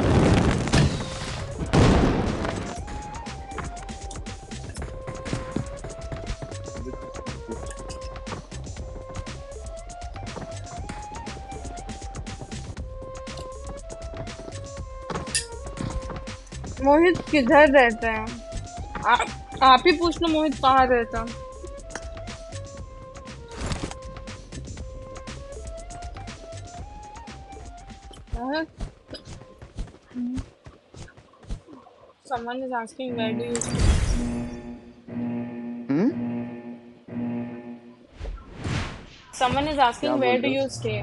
मोहित किधर रहता है? आप ही पूछ लो मोहित कहाँ रहता है। Someone is asking where do you Someone is asking where do you stay?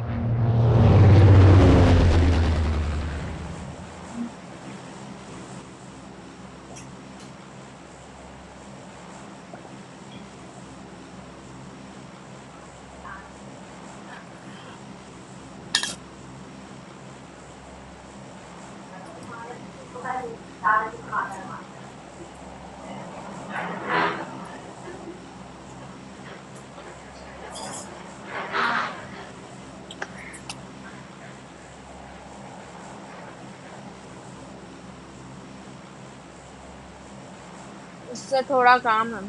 उससे थोड़ा काम है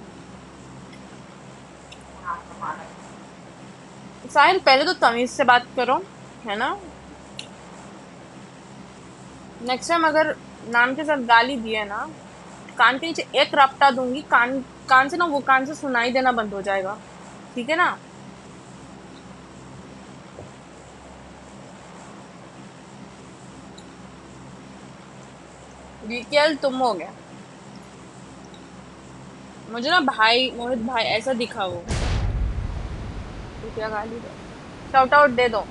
साहिल, पहले तो तमीज से बात करो, है ना। नेक्स्ट टाइम अगर नाम के साथ गाली दिए ना कान के नीचे एक रपटा दूंगी, कान से ना वो कान से सुनाई देना बंद हो जाएगा, ठीक है ना। रियल तुम हो गया मुझे ना भाई, मोहित भाई ऐसा दिखा वो क्या गाली दो, शाउट आउट दे दो।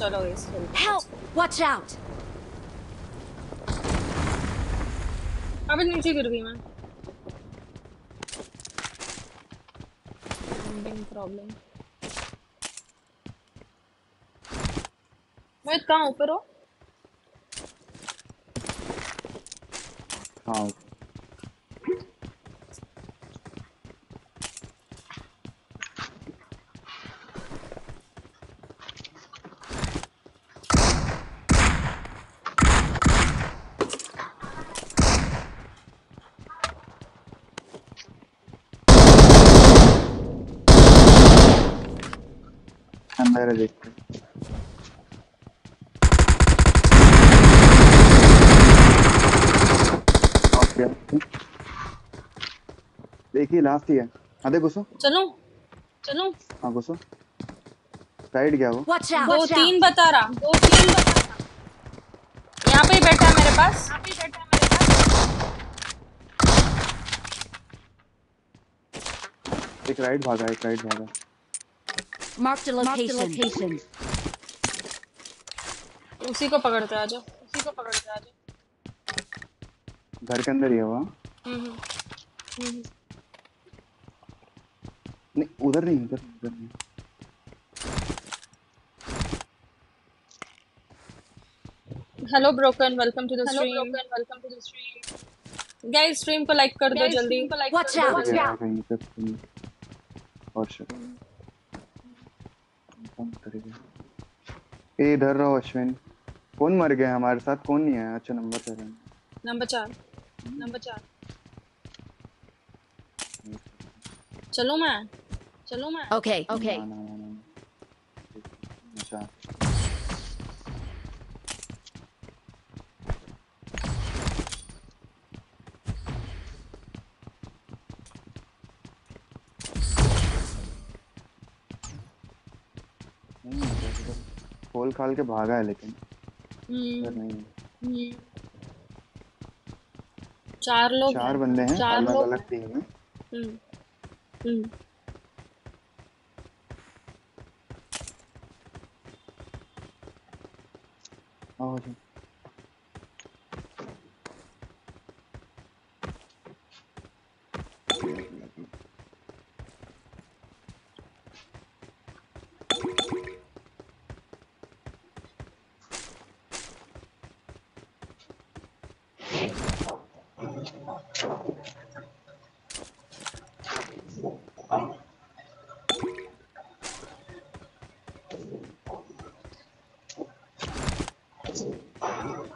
चलो हेल्प, वॉच आउट। अबे नीचे गिर गई मैं। प्रॉब्लम मैं कहाँ ऊपर हो? हाँ देखिए लास्ट ही है। आधे घुसो, चलो चलो। हाँ घुसो, साइड गया वो। दो तीन बता रहा, दो तीन बता रहा। यहाँ पे ही बैठा है मेरे पास, यहाँ पे ही बैठा है मेरे पास। एक राइट भागा, एक राइट भागा। Mark the location. उसी को पकड़ते आ जाओ, उसी को पकड़ते आ जाओ। घर के अंदर ही हुआ। नहीं उधर नहीं, इधर उधर नहीं। Hello broken, welcome to the stream. Guys stream को लाइक कर दो जल्दी। Watch out. और शट ए इधर रहो अश्विन। कौन मर गया हमारे साथ? कौन नहीं है? अच्छा नंबर दे रहे हैं। नंबर 4। चलो मैं। ओके। अच्छा खोल खाल के भागा है लेकिन नहीं। चार बंदे हैं, अलग-अलग टीम में।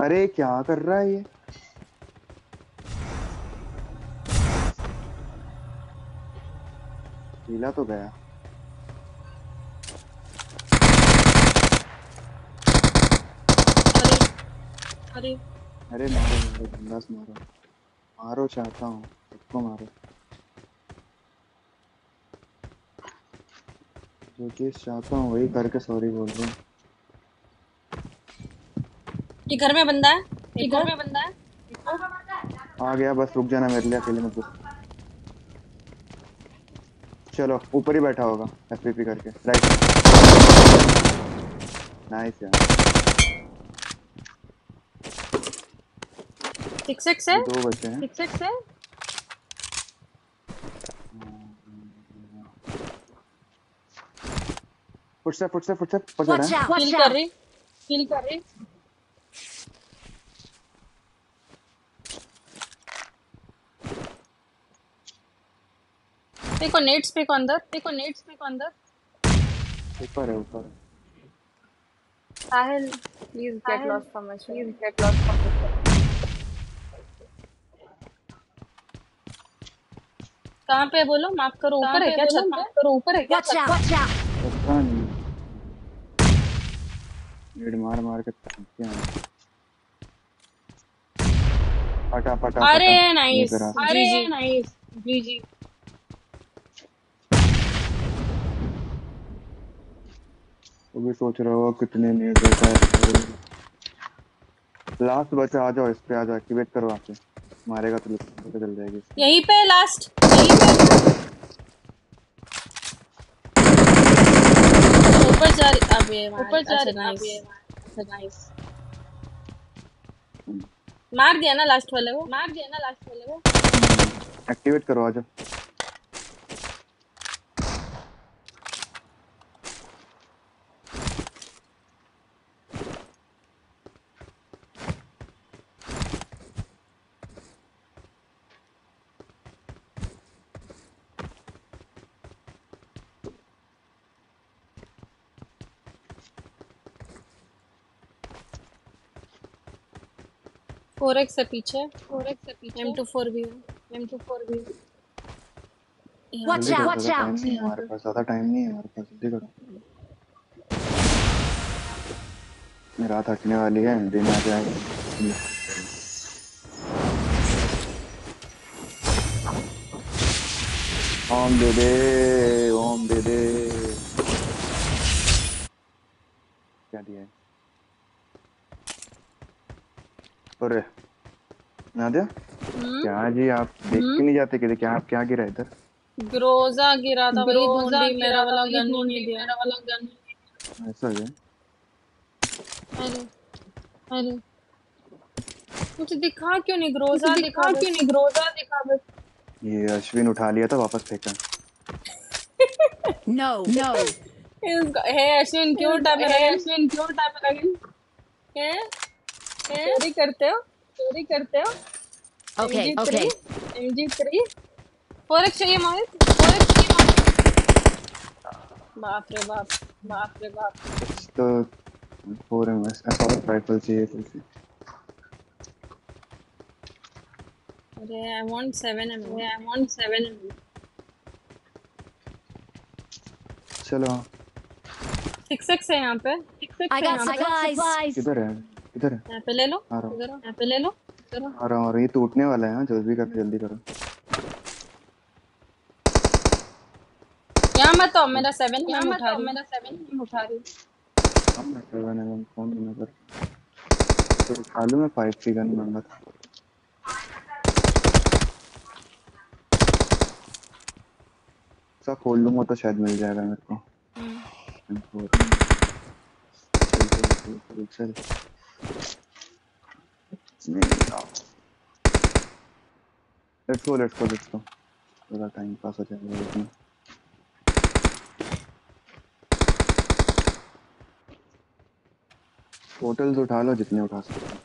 अरे क्या कर रहा है ये? गीला तो गया। अरे अरे मारो बिंदास, मारो चाहता हूँ सबको मारो। जो चीज चाहता हूँ वही करके सॉरी बोल रहा हूँ। ये घर में बंदा है, आ गया। बस रुक जाना मेरे लिए, अकेले मत घुस। चलो ऊपर ही बैठा होगा एफपीपी करके। राइट, नाइस यार। 66 है, 2 बचे हैं। 66 है, फुटस्टेप पड़ रहा है। किल कर रही। देखो नेट्स पे को अंदर, ऊपर है, ऊपर। Sahil please get lost from us, कहाँ पे बोलो? माफ करो, ऊपर है क्या छत पे? ऊपर है क्या छत? मार मार के पटा पटा। अरे नाइस, अरे नाइस, जी जी। वो भी सोच रहा होगा कितने नेट देता है। लास्ट बचा, आ जाओ इस पे, आ जाओ, एक्टिवेट करो। आपसे मारेगा तो चल जाएगी। यहीं पे लास्ट, यहीं पे ऊपर जा रही। अब ये ऊपर जा रही। नाइस, मार दिया ना लास्ट वाले को, मार दिया ना लास्ट वाले को। एक्टिवेट करो, आ जाओ। फोर एक्स से पीछे M24 भी है। Watch out. हमारे पास ज्यादा टाइम नहीं है, हमारे पास देखो रात हटने वाली है, दिन आ जाएगा। ओम दे दे। क्या दिया है? अरे नादिया, क्या जी आप देख के नहीं जाते कि आप क्या गिरा? इधर ग्रोजा गिरा था। भाई मेरा वाला गन नहीं दिया, मेरा वाला गन ऐसा है। अरे मुझे दिखा क्यों नहीं ग्रोजा? दिखा बस। ये अश्विन उठा लिया था, वापस फेंका। नो हे अश्विन, क्यों उठा मेरा? क्या चोरी करते हो? ओके। MG3 4x चाहिए मोहित, 4x चाहिए मोहित। बाप रे बाप। तो 4x assault rifle चाहिए तुझे। अरे I want 7mm। चलो 6x है यहाँ पे। किधर है? इधर है, यहाँ पे ले लो। आ रहा। ये टूटने वाला है, जल्दी करो। यहाँ मत आओ, मेरा 7 उठा रही। हम ना फोन करना पर उठा लूँ मैं। 5P गन मांगा था। सब खोल लूँगा तो शायद मिल जाएगा मेरे को। चल लेट्स गो। थोड़ा टाइम पास हो जाएगा इसमें। होटल्स उठा लो जितने उठा सकते हो।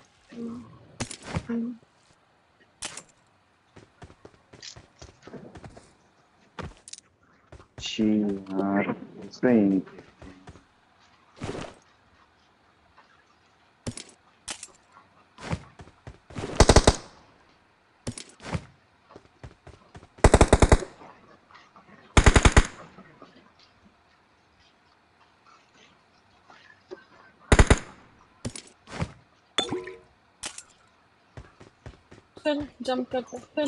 फिर जंप करते।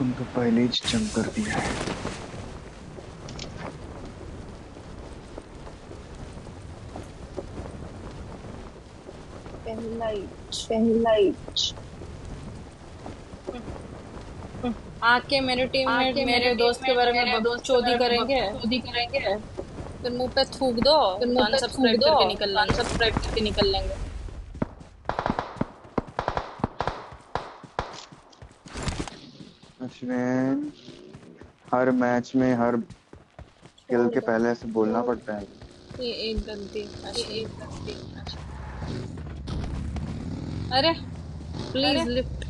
उनको पहले ही जंप कर दिया है। पहली लाइट। आके मेरे टीममेट मेरे दोस्त के बारे में चोदी करेंगे। फिर मुंह पे थूक दो, अनसब्सक्राइब करके निकल लेंगे। अश्विन, हर मैच में हर किल के पहले ऐसे बोलना पड़ता है। ये एक गलती। अरे प्लीज लिफ्ट।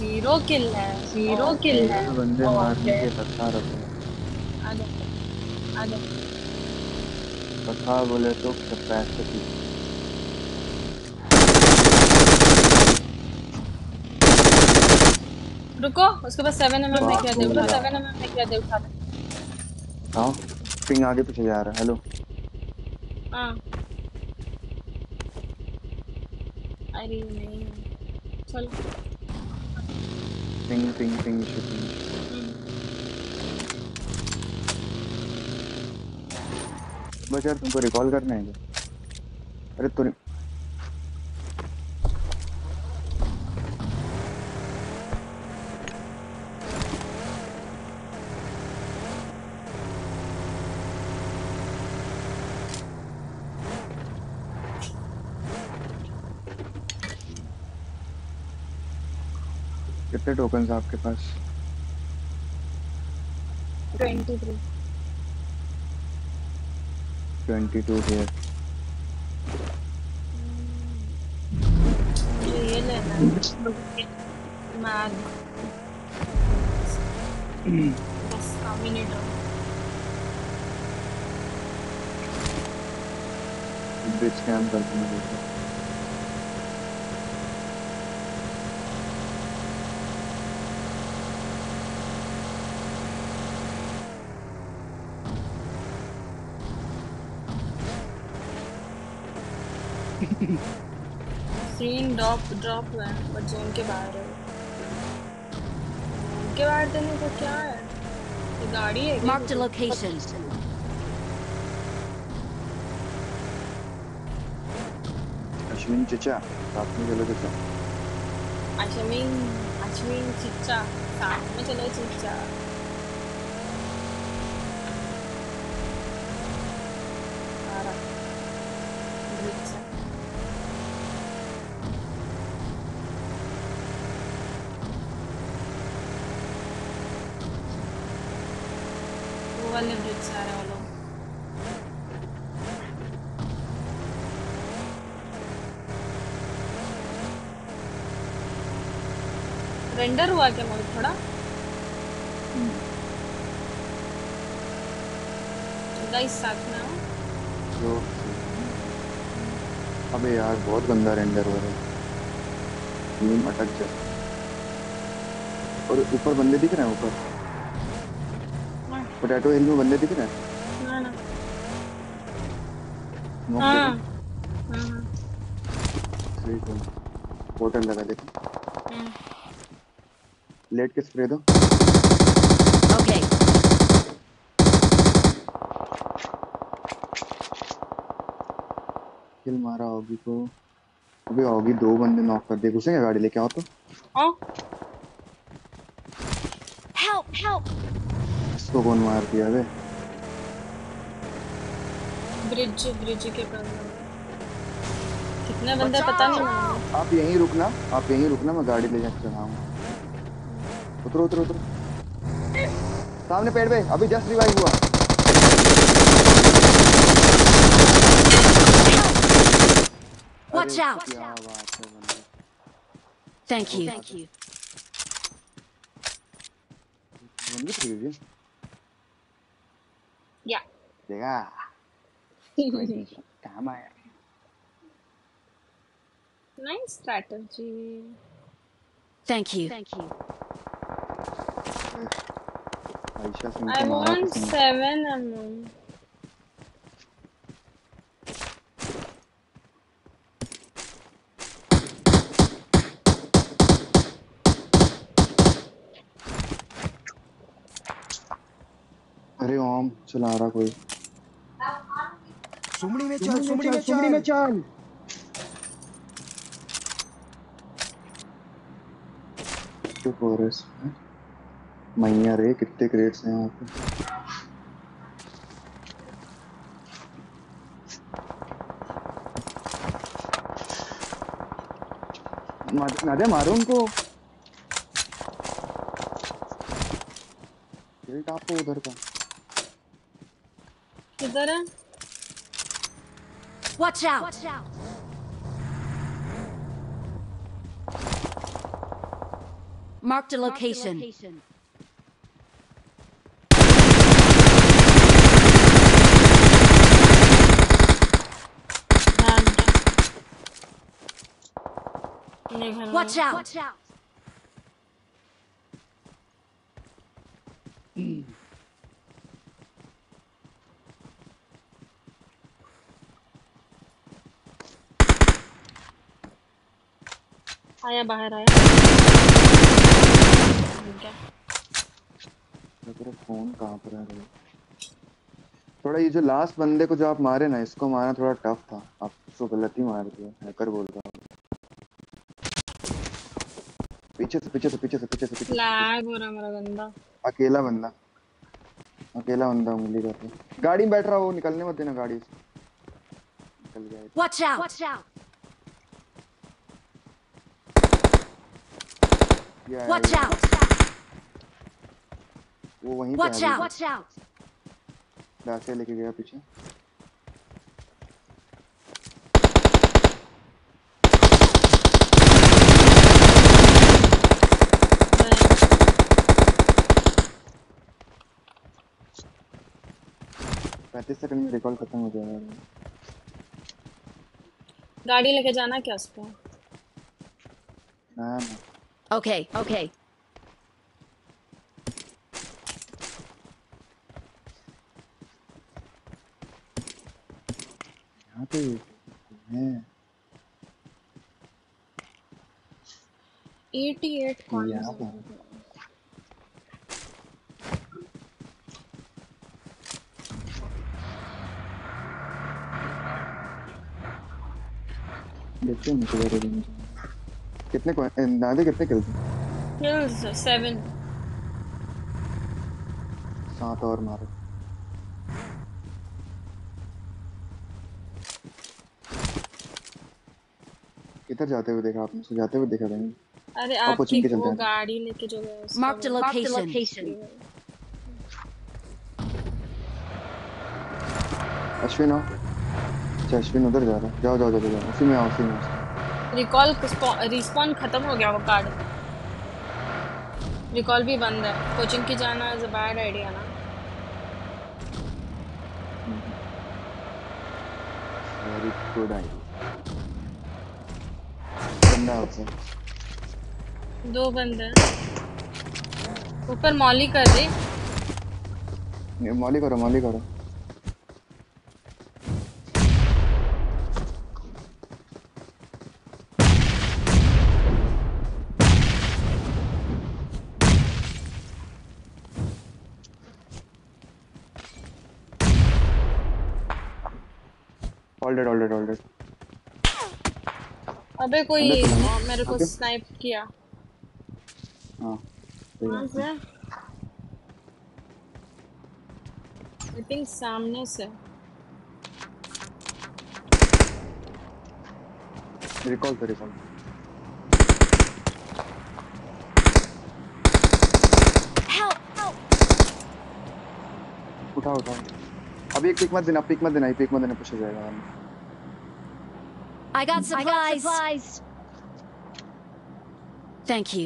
0 किल है। बंदे मारने के सत्ता रखो। आ जाओ। बोले तो पैसे रुको, उसके पास 7 mm में क्या दे उठा, 7 mm में क्या दे उठा ले। हां पिंग आगे पीछे जा रहा है। हेलो हां अरे नहीं चल पिंग पिंग पिंग शूटिंग। बस यार तुमको रिकॉल करना है। अरे तू कितने टोकन्स आपके पास? 23 22 है। ये लेना मैं बस मिनट बीच काम करते हैं। सीन ड्रॉप हुआ है बट जोन के बाहर है। के बाहर देने को क्या है? ये गाड़ी है। Mark the location. अश्विन चचा साथ में चलो चचा। अश्विन चचा साथ में चलो चचा। रेंडर हुआ क्या मोहित? थोड़ा गाइस साथ में आओ। अबे यार बहुत गंदा रेंडर हो रहा है। नीम अटक जा। और ऊपर बंदे दिख रहे हैं ऊपर। पोटैटो हिल में बंदे दिख रहे हैं। ना ना। हाँ हाँ। ठीक है। पोटल लगा देते। लेट के स्प्रे दो। ओके किल मारा होगी को। अबे होगी 2 बंदे नॉक कर दे। घुसेंगे गाड़ी लेके आओ तो। Help help. इसको कौन मार दिया? अबे ब्रिज के पास कितने बंदे पता नहीं। आप यहीं रुकना मैं गाड़ी ले जाके चलाऊंगा। उतरो सामने पेड़ पे अभी जस्ट रिवाइव हुआ। Watch out. थैंक यू या देखा काम आया। Nice strategy. Thank you I want 7 mm. अरे ओम चला रहा कोई। सुमड़ी में चल। तो कोरस है मैया रे। कितने क्रेट्स हैं यहाँ पे? नादिया मारो उनको। आपको उधर का किधर है? Watch out. Mark the location. Watch out! आया बाहर आया। तेरा फोन कहाँ पर है? थोड़ा ये जो लास्ट बंदे को जो आप मारे ना, इसको मारना थोड़ा टफ था, आप उसको गलत ही मार दिया। हैकर बोलता हूँ। पीछे से लैग हो रहा है मेरा बंदा। अकेला बंदा उंगली करके गाड़ी में बैठ रहा, वो निकलने मत देना गाड़ी से। निकल गया। Watch out. वो वहीं पे है। दासे लेके गया पीछे। रिकॉल खत्म हो जाएगा। गाड़ी लेके जाना क्या उसको? ना। ओके। यहाँ पे है 88 कॉल। कितने नादे कितने किल्स? 7। 7 और मारो। किधर जाते हुए देखा आपने? जाते हुए देखा नहीं। अरे आपकी वो गाड़ी लेके जो गए। Mark the location. अश्विन आओ। अश्विन उधर जा रहा है। जाओ। उसी में आओ। रिकॉल रिस्पॉन खत्म हो गया वो कार्ड। रिकॉल भी बंद है। कोचिंग की जाना इज अ बैड आइडिया ना। Very good idea. दो बंदे ऊपर मॉली कर दे। मॉली करो। All dead. अबे कोई मेरे को स्नाइप किया। हां सर, आई थिंक सामने से। रिकॉल उठा। अभी एक पिक मत देना, पूछा जाएगा। I got supplies. Thank you.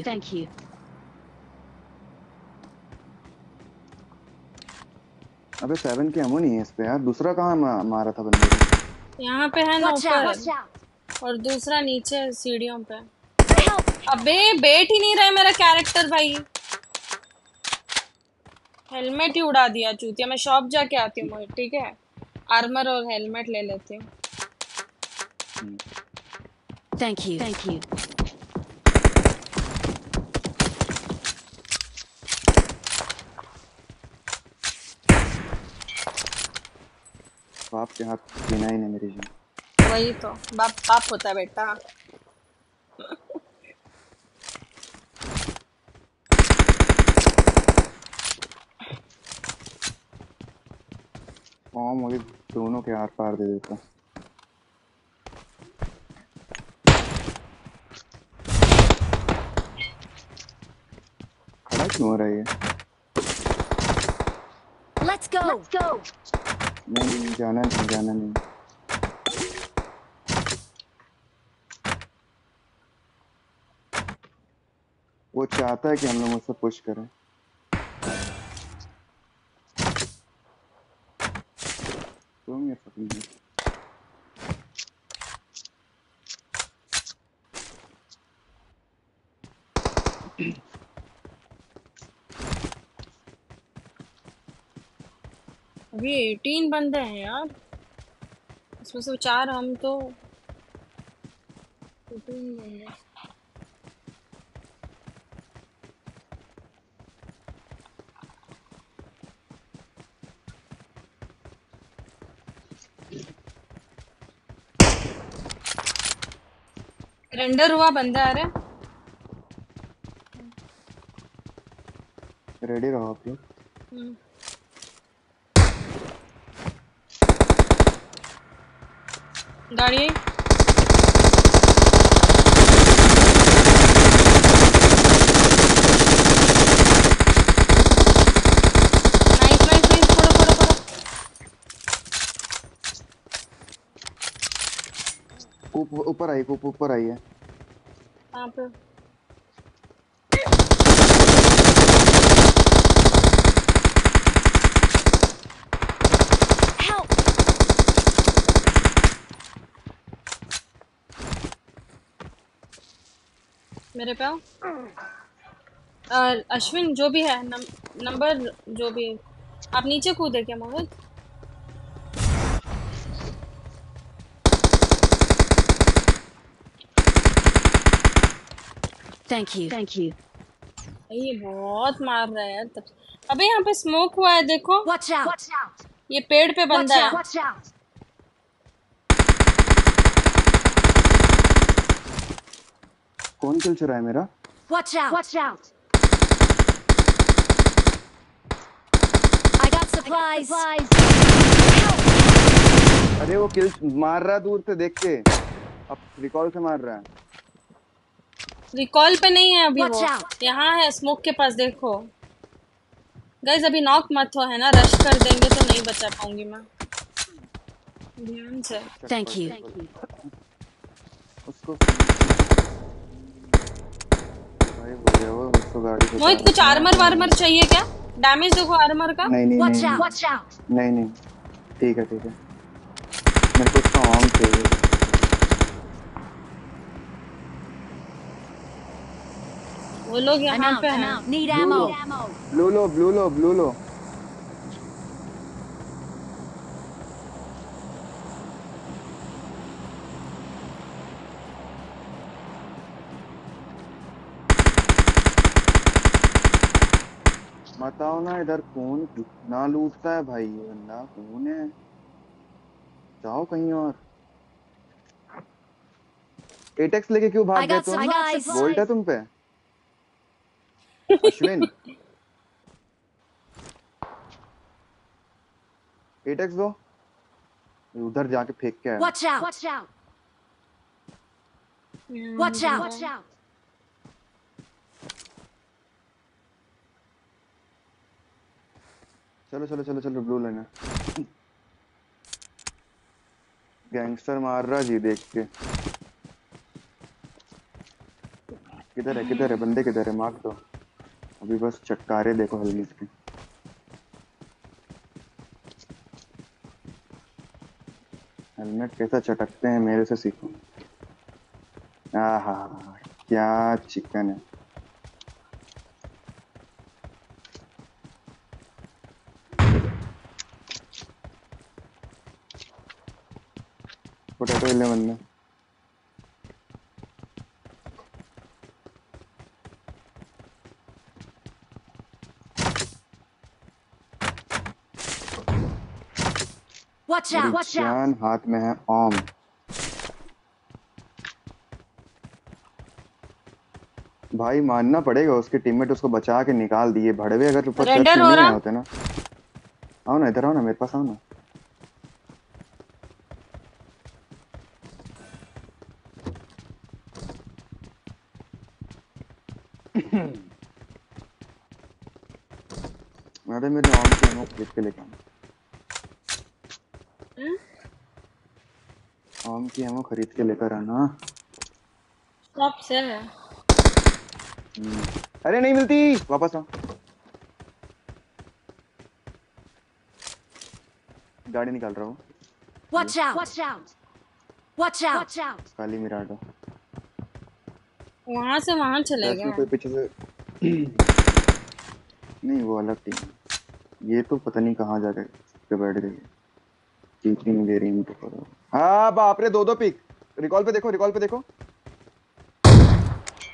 अबे 7 के अमो नहीं है इस पे यार। दूसरा कहाँ मारा था बंदे? यहाँ पे है ना ऊपर, और दूसरा नीचे सीढ़ियों पे। अबे बैठ ही नहीं रहा है मेरा कैरेक्टर भाई। हेलमेट ही उड़ा दिया चूतिया। मैं शॉप जाके आती हूँ मोहित, ठीक है? आर्मर और हेलमेट ले लेती हूँ। Thank you. बाप के हाथ बिना ही नहीं मेरी जान। वही तो बाप होता है बेटा। मुझे दोनों के आर पार दे देता। खड़ा क्यों हो रहा है? Let's go. नहीं जाना नहीं। वो चाहता है कि हम लोग उससे पुश करें। अभी 18 बंदे हैं यार, इसमें से 4 हम तो 18 बंदे। रेंडर हुआ बंदा आ रहा है। रेडी रहो आप लोग। गाड़ी ऊपर आई, ऊपर आई है यहाँ पे। मेरे पे अश्विन जो भी है नंबर जो भी है। आप नीचे कूदे क्या मोहित? Thank you. ये बहुत मार रहा है। अबे यहाँ पे स्मोक हुआ है, देखो। Watch out. ये पेड़ पे बंदा है। कौन किल चुरा है मेरा? Watch out. I got supplies. अरे वो किल मार रहा दूर से देख के, अब रिकॉल से मार रहा है। रिकॉल पे नहीं है अभी, वो यहाँ है स्मोक के पास। देखो गाइस अभी नॉक मत हो, है ना, रश कर देंगे तो नहीं बचा पाऊंगी मैं। ध्यान से। Thank you. उसको भाई बोले वो उसको गाड़ी पे। मोहित कुछ आर्मर वार्मर चाहिए क्या? डैमेज देखो आर्मर का। नहीं, ठीक है मेरे को काम चाहिए। वो लोग यहाँ पे हैं। ब्लू लो। बताओ ना इधर कौन कितना लूटता है भाई, ये बंदा कौन है? जाओ कहीं और। एटेक्स लेके क्यों भाग गए तुम? बोल्ट है तुम पे अश्विन। एटेक्स दो, उधर जाके फेंक के आया। Watch out. चलो ब्लू लेना। गैंगस्टर मार रहा जी देख के। किधर है बंदे, किधर है? मार दो अभी, बस चटकारे देखो हल्की इसकी। हेलमेट कैसा चटकते हैं, मेरे से सीखो। आहा क्या चिकन है। पोटैटो ले बंदा। जान हाथ में है ओम। भाई मानना पड़ेगा, उसके टीममेट उसको बचा के निकाल दिए। भड़वे अगर ऊपर चढ़ नहीं होते ना। आओ ना इधर, आओ ना मेरे पास, आओ ना। मैडम मेरे ओम से मुक्त देख के लेके आना। आम की हम खरीद के लेकर आना शॉप से। अरे नहीं मिलती, वापस आ। गाड़ी निकाल रहा हूँ। Watch out. काली मिराडो वहाँ से वहाँ चले गए। कोई पीछे से नहीं, वो अलग टीम। ये तो पता नहीं कहाँ जाके बैठ गई। नहीं दे रही इनको करो। हाँ बाप रे, दो पिक। रिकॉल पे देखो।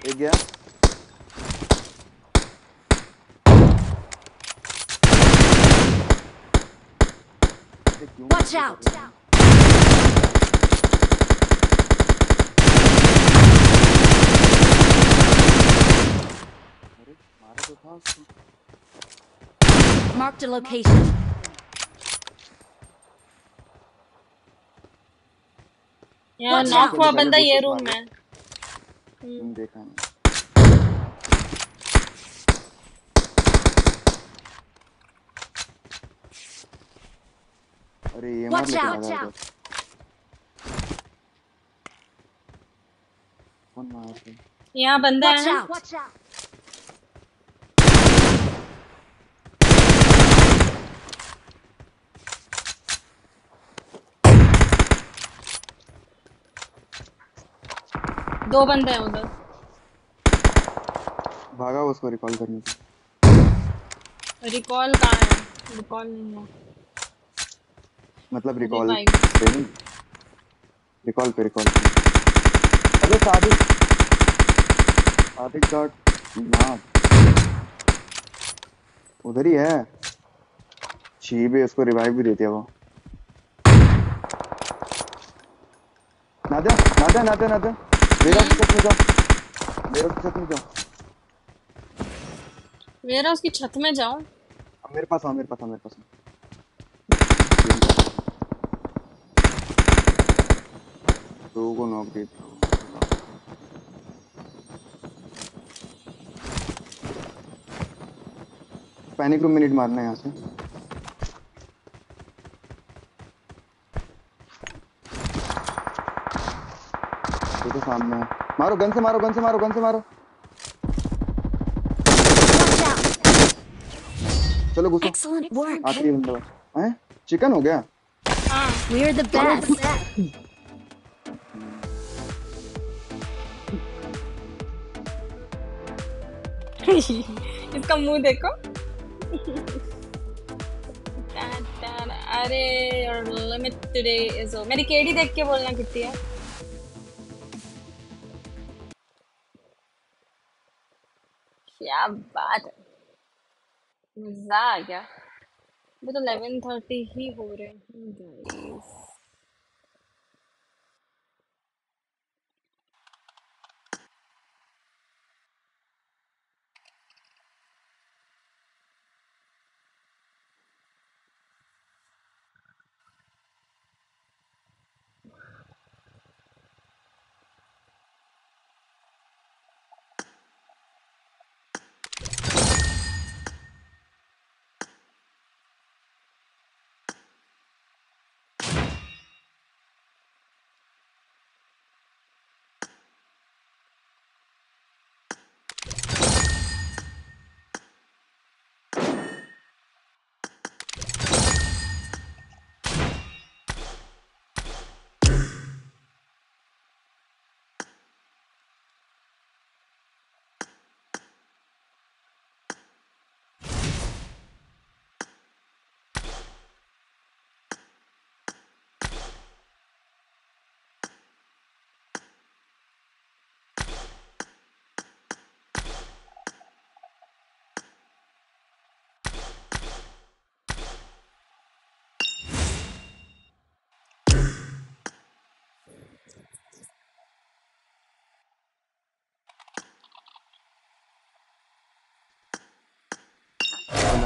एक गया। Watch out. Marked a location. यार नॉक हुआ बंदा ये रूम में। देखा नहीं। अरे ये मत लगा दो। कौन मार रहा है? यहाँ बंदा है। दो बंदे हैं उधर। भागा उसको रिकॉल करने से। रिकॉल कहाँ है? रिकॉल नहीं है। मतलब रिकॉल नहीं। रिकॉल पे रिकॉल। अरे सादिक। सादिक डॉट ना। उधर ही है। चीबे उसको रिवाइव भी देती है वो। नादिया, नादिया, नादिया, नादिया। मेरा उसकी छत में जाओ। मेरे पास आओ, मेरे पास आओ, मेरे पास आओ। दो को नॉक दे। पैनिक रूम में नेट मारना है यहाँ से। सामने मारो, गन से मारो, गन से मारो, गन से मारो। चलो घुसो। आखिरी बंदा है। चिकन हो गया। We are the best. इसका मुंह देखो। अरे लिमिट टुडे इज ओवर। मेरी केडी देख के बोलना कितनी है। क्या बात है, मजा आ गया। वो तो 11:30 ही हो रहे हैं।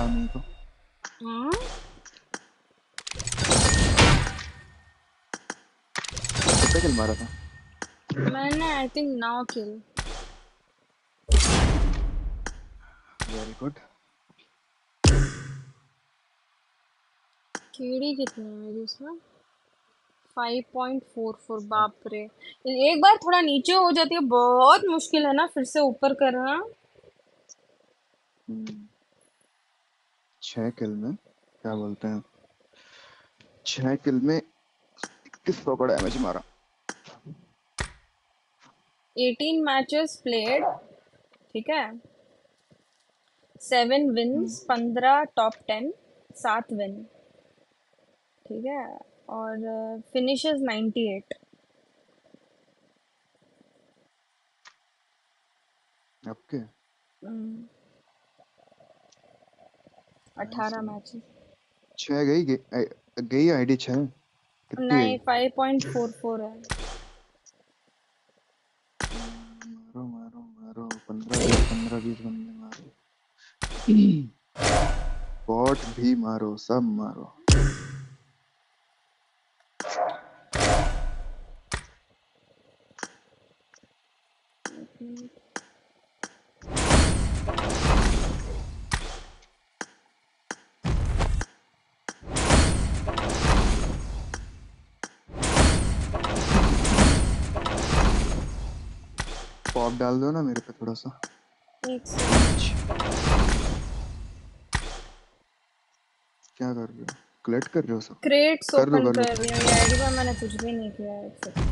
तो हाँ कितने किल मारा था मैंने? I think 9 kill. Very good. कीड़ी कितनी है मेरी उसमें? 5.44। बाप रे, एक बार थोड़ा नीचे हो जाती है बहुत मुश्किल है ना फिर से ऊपर करना। 6 किल में क्या बोलते हैं, 6 किल में 2100 का डैमेज मारा। 18 मैचेस प्लेड, ठीक है। 7 विन्स, 15 टॉप 10, 7 विन, ठीक है। और फिनिशेस 98। आपके 18 मैचेस। 6 गई आईडी 6 कितनी? नहीं 5.44 है। मारो मारो मारो 15 20 बंदे मारो। बॉट भी मारो, सब मारो। पॉप डाल दो ना मेरे पे थोड़ा सा। क्या कर रहे हो? क्लेट कर रहे हो सब? क्रेट्स ओपन कर रही हूं यार, ये बार मैंने कुछ भी नहीं किया है।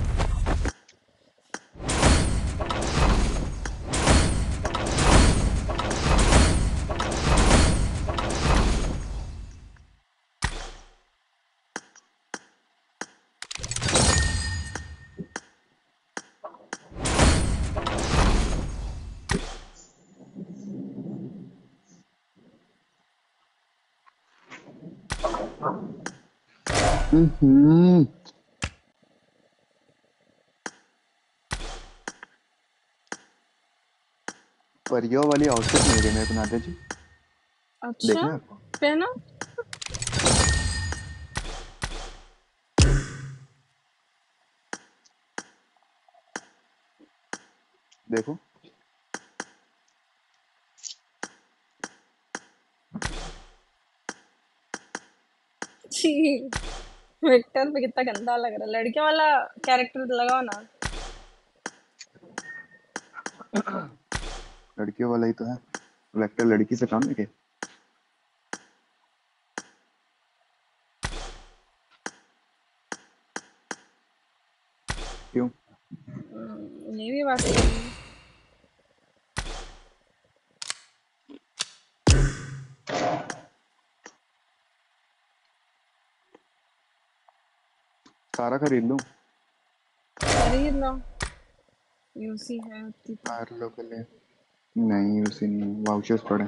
परियों वाली आउटफिट मिल गई मेरे को नादिया जी। अच्छा पहना? देखो जी वेक्टर पे कितना गंदा लग रहा है। लड़के वाला कैरेक्टर लगाओ ना। लड़के वाला ही तो है वेक्टर। लड़की से काम है क्या? क्यों? नहीं भी बात है। सारा खरीद लो, खरीद लो। यूसी है उतनी पार लो के लिए। नहीं यूसी नहीं, वाउचर्स पड़े।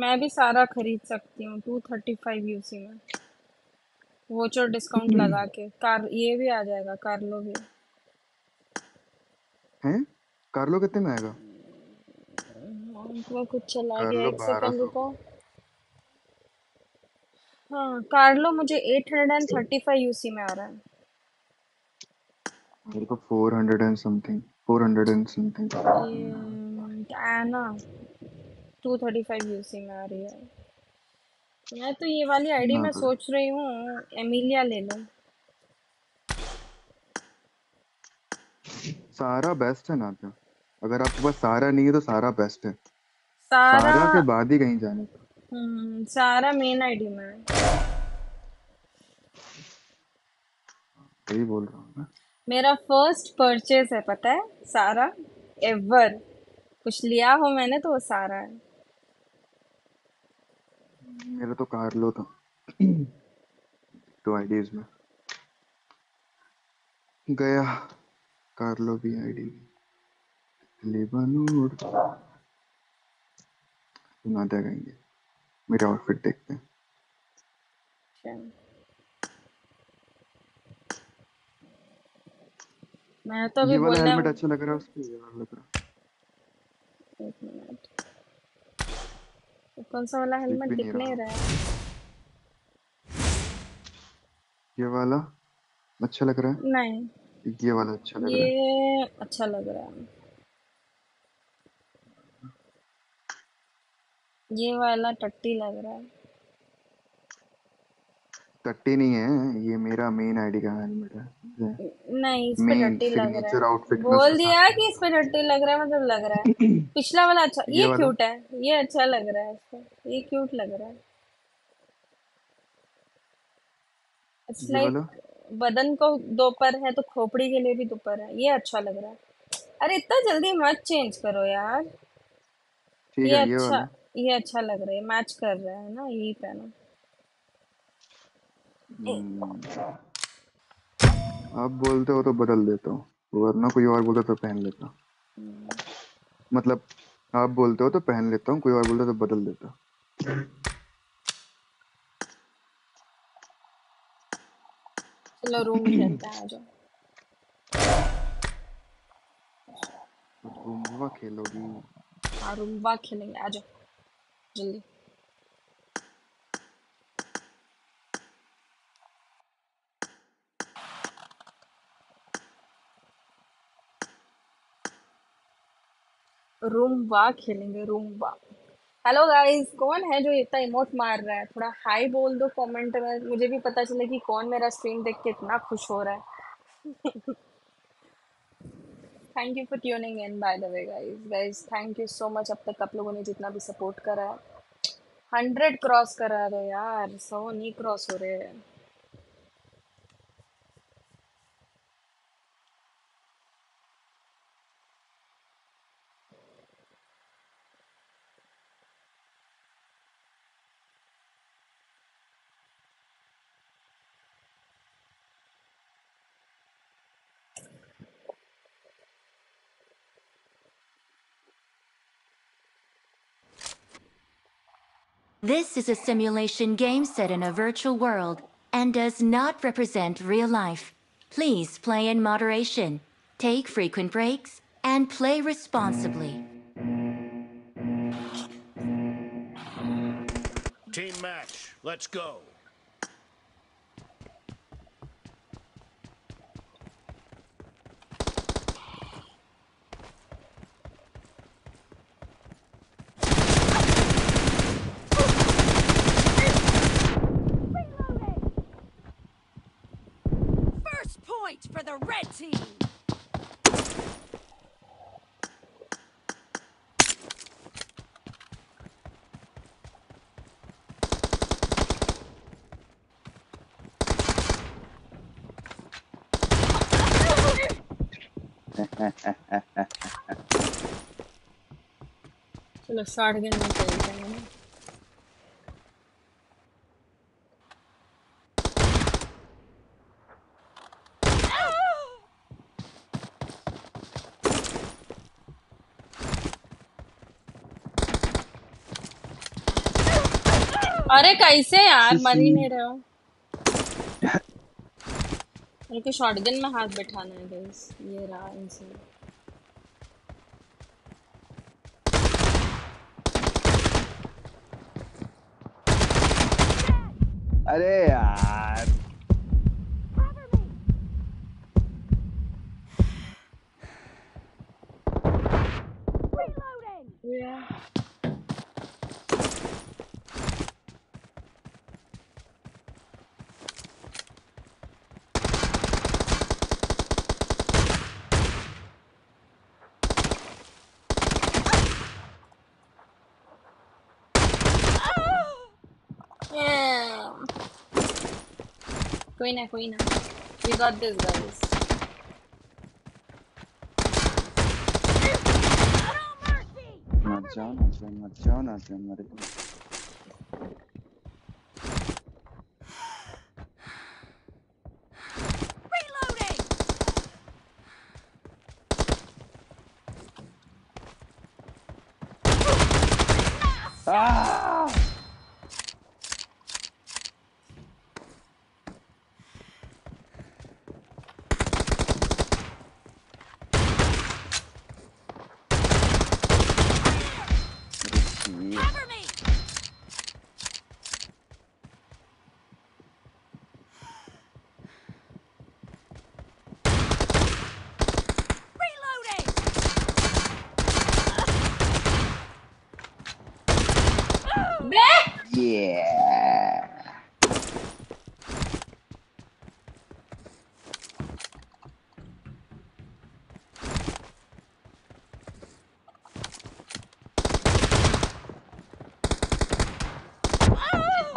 मैं भी सारा खरीद सकती हूँ 235 यूसी में, वाउचर डिस्काउंट लगा के। कार ये भी आ जाएगा, कार्लो भी हैं? कार्लो कितने में आएगा? उनको कुछ चला गया, एक सेकंड रुको। हाँ कार्लो मुझे 835 यूसी में आ रहा है। मेरे को 400 and something है ना, 235 यूसी में आ रही है। मैं तो ये वाली आईडी में सोच रही हूँ एमिलिया ले लूँ। सारा बेस्ट है ना, अगर आपके पास सारा नहीं है तो सारा बेस्ट है। सारा के बाद ही कहीं जाने का। सारा मेन आईडी में है। सही बोल रहा हूँ ना? मेरा फर्स्ट परचेज है पता है, सारा एवर। कुछ लिया हो मैंने तो वो सारा है। मेरा तो कार्लो था 2 आईडीज में गया। कार्लो भी आईडी लेबनूड ना देखेंगे। मेरा आउटफिट देखते हैं। मैं तो अभी बोल रहा हूं हेलमेट अच्छा लग रहा है, उसकी ये वाला लग रहा। एक मिनट, कौन सा वाला हेलमेट दिख नहीं रहा है? ये वाला अच्छा लग रहा है? नहीं ये वाला अच्छा लग रहा है, ये अच्छा लग रहा है। ये वाला टट्टी लग रहा है। टट्टी नहीं है, ये मेरा मेन आईडी का हेलमेट है। नहीं इस पे टट्टी लग रहा है। बोल दिया कि इस पे टट्टी लग रहा है, मतलब लग रहा है। पिछला वाला अच्छा, ये वाला क्यूट है, ये अच्छा लग रहा है इसको, ये क्यूट लग रहा है। इट्स लाइक बदन को दोपहर है तो खोपड़ी के लिए भी दोपहर है। ये अच्छा लग रहा है। अरे इतना जल्दी मत चेंज करो यार। ठीक है ये वाला, ये अच्छा लग रहा है, मैच कर रहा है ना, यही पहनो। आप बोलते हो तो बदल देता हूँ, वरना कोई और बोलता तो पहन लेता। मतलब आप बोलते हो तो पहन लेता हूँ, कोई और बोलता तो बदल देता। चलो रूम चलता है, आ जाओ। रूम्बा खेलोगी? हाँ रूम्बा खेलेंगे, आ जाओ जल्दी। रूम्बा खेलेंगे, रूम्बा। हेलो गाइस, कौन है जो इतना इमोट मार रहा है? थोड़ा हाई बोल दो कमेंट में, मुझे भी पता चले कि कौन मेरा स्ट्रीम देख के इतना खुश हो रहा है। Thank you for tuning in by the way guys. Guys thank you so much, अब तक आप लोगों ने जितना भी सपोर्ट करा है। 100 क्रॉस करा दो यार, 100 नहीं क्रॉस हो रहे हैं। This is a simulation game set in a virtual world and does not represent real life. Please play in moderation, take frequent breaks, and play responsibly. Team match, let's go. For the red team. चलो start game में खेलते हैं। अरे कैसे यार मर ही नहीं रहे हो। उनके शॉटगन में हाथ बैठाना है गाइस, ये रहा इनसे। अरे यार कोई ना we got this guys. मत जाओ ना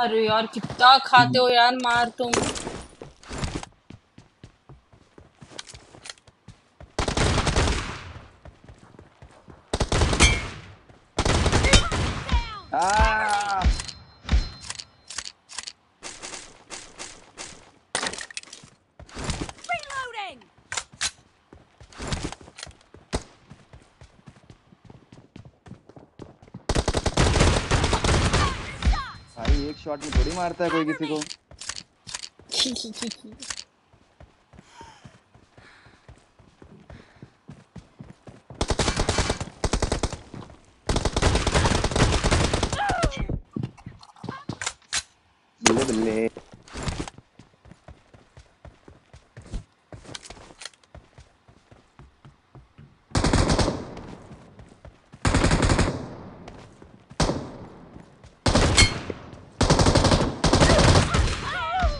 अरे यार कितना खाते हो यार मार तुम। शॉट में थोड़ी मारता है कोई किसी को।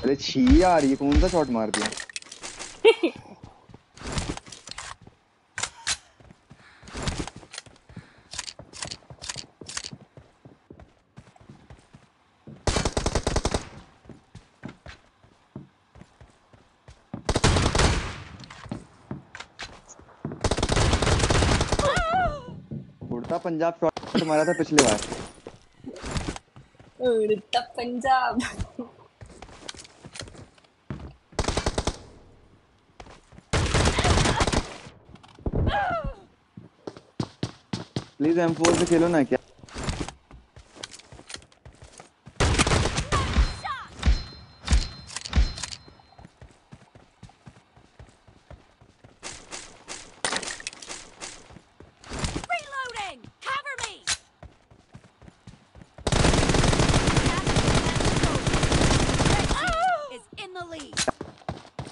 अरे छी आ रही है, कौन सा शॉट मार दिया। पंजाब शॉट मारा था पिछले बार। उड़ता पंजाब। प्लीज M4 से खेलो ना क्या।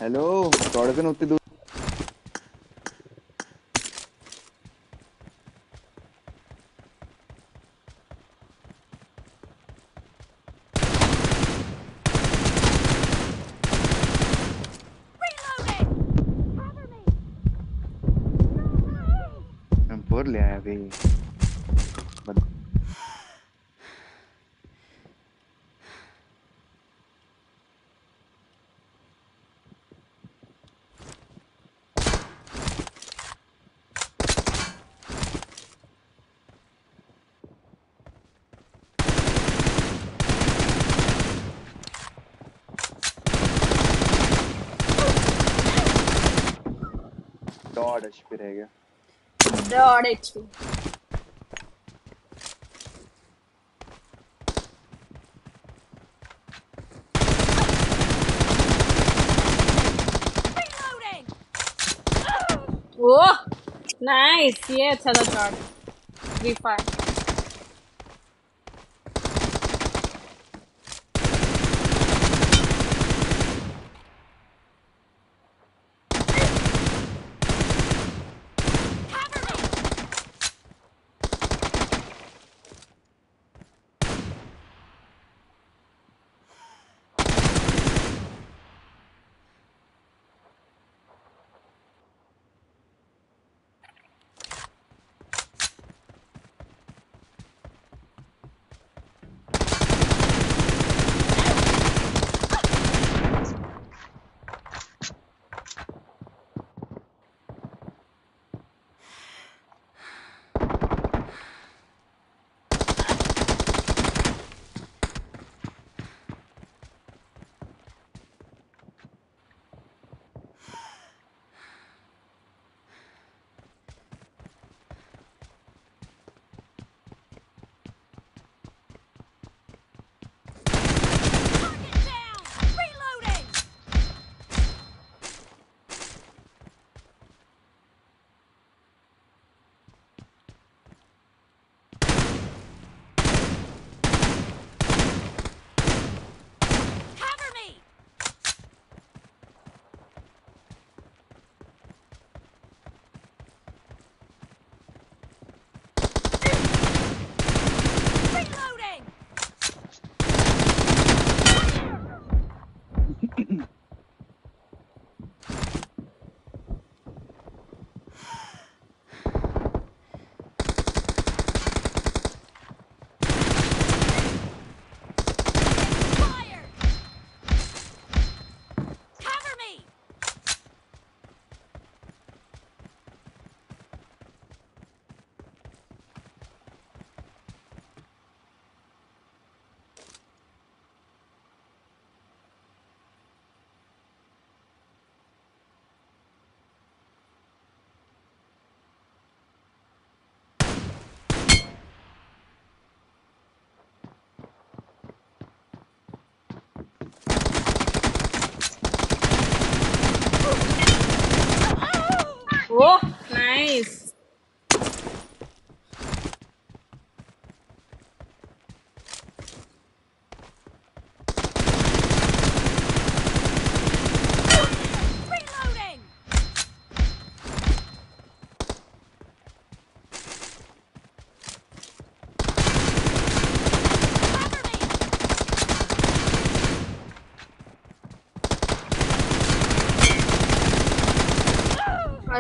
हेलो गॉडगन उतनी दूर। M4 ले आया भाई। HP रह गया। Dot HP। ओह, नाइस, ये अच्छा था शॉट। 3-5।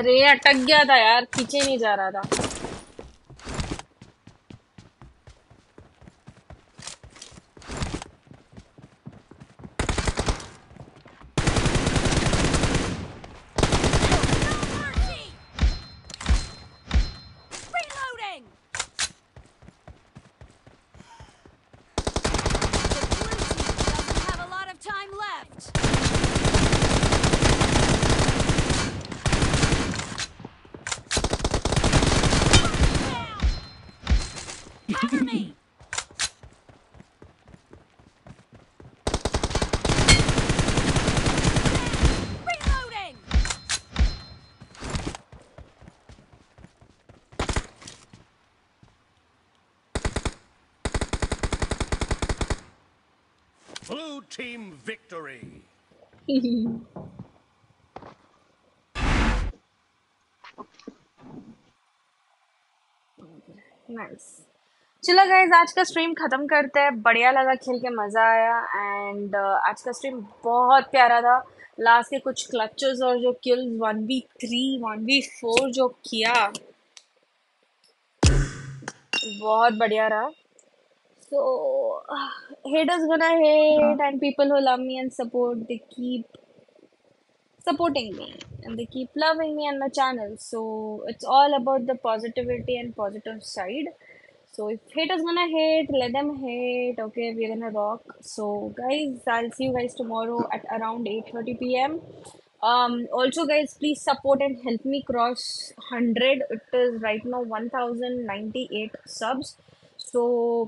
अरे अटक गया था यार, पीछे नहीं जा रहा था। Team victory. Nice. चलो गाइज आज का स्ट्रीम खत्म करते हैं। बढ़िया लगा, खेल के मज़ा आया एंड आज का स्ट्रीम बहुत प्यारा था। लास्ट के कुछ क्लचेस और जो किल्स 1v3 1v4 जो किया बहुत बढ़िया रहा। So haters gonna hate and people who love me and support, they keep supporting me and they keep loving me and my channel. So it's all about the positivity and positive side. So if haters gonna hate, let them hate. Okay, we're gonna rock. So guys, I'll see you guys tomorrow at around 8:30 p.m. Also guys, please support and help me cross 100. It is right now 1098 subs. So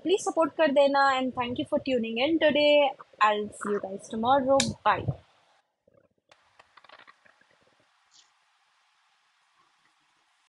please support कर देना and thank you for tuning in today. I'll see you guys tomorrow. Bye.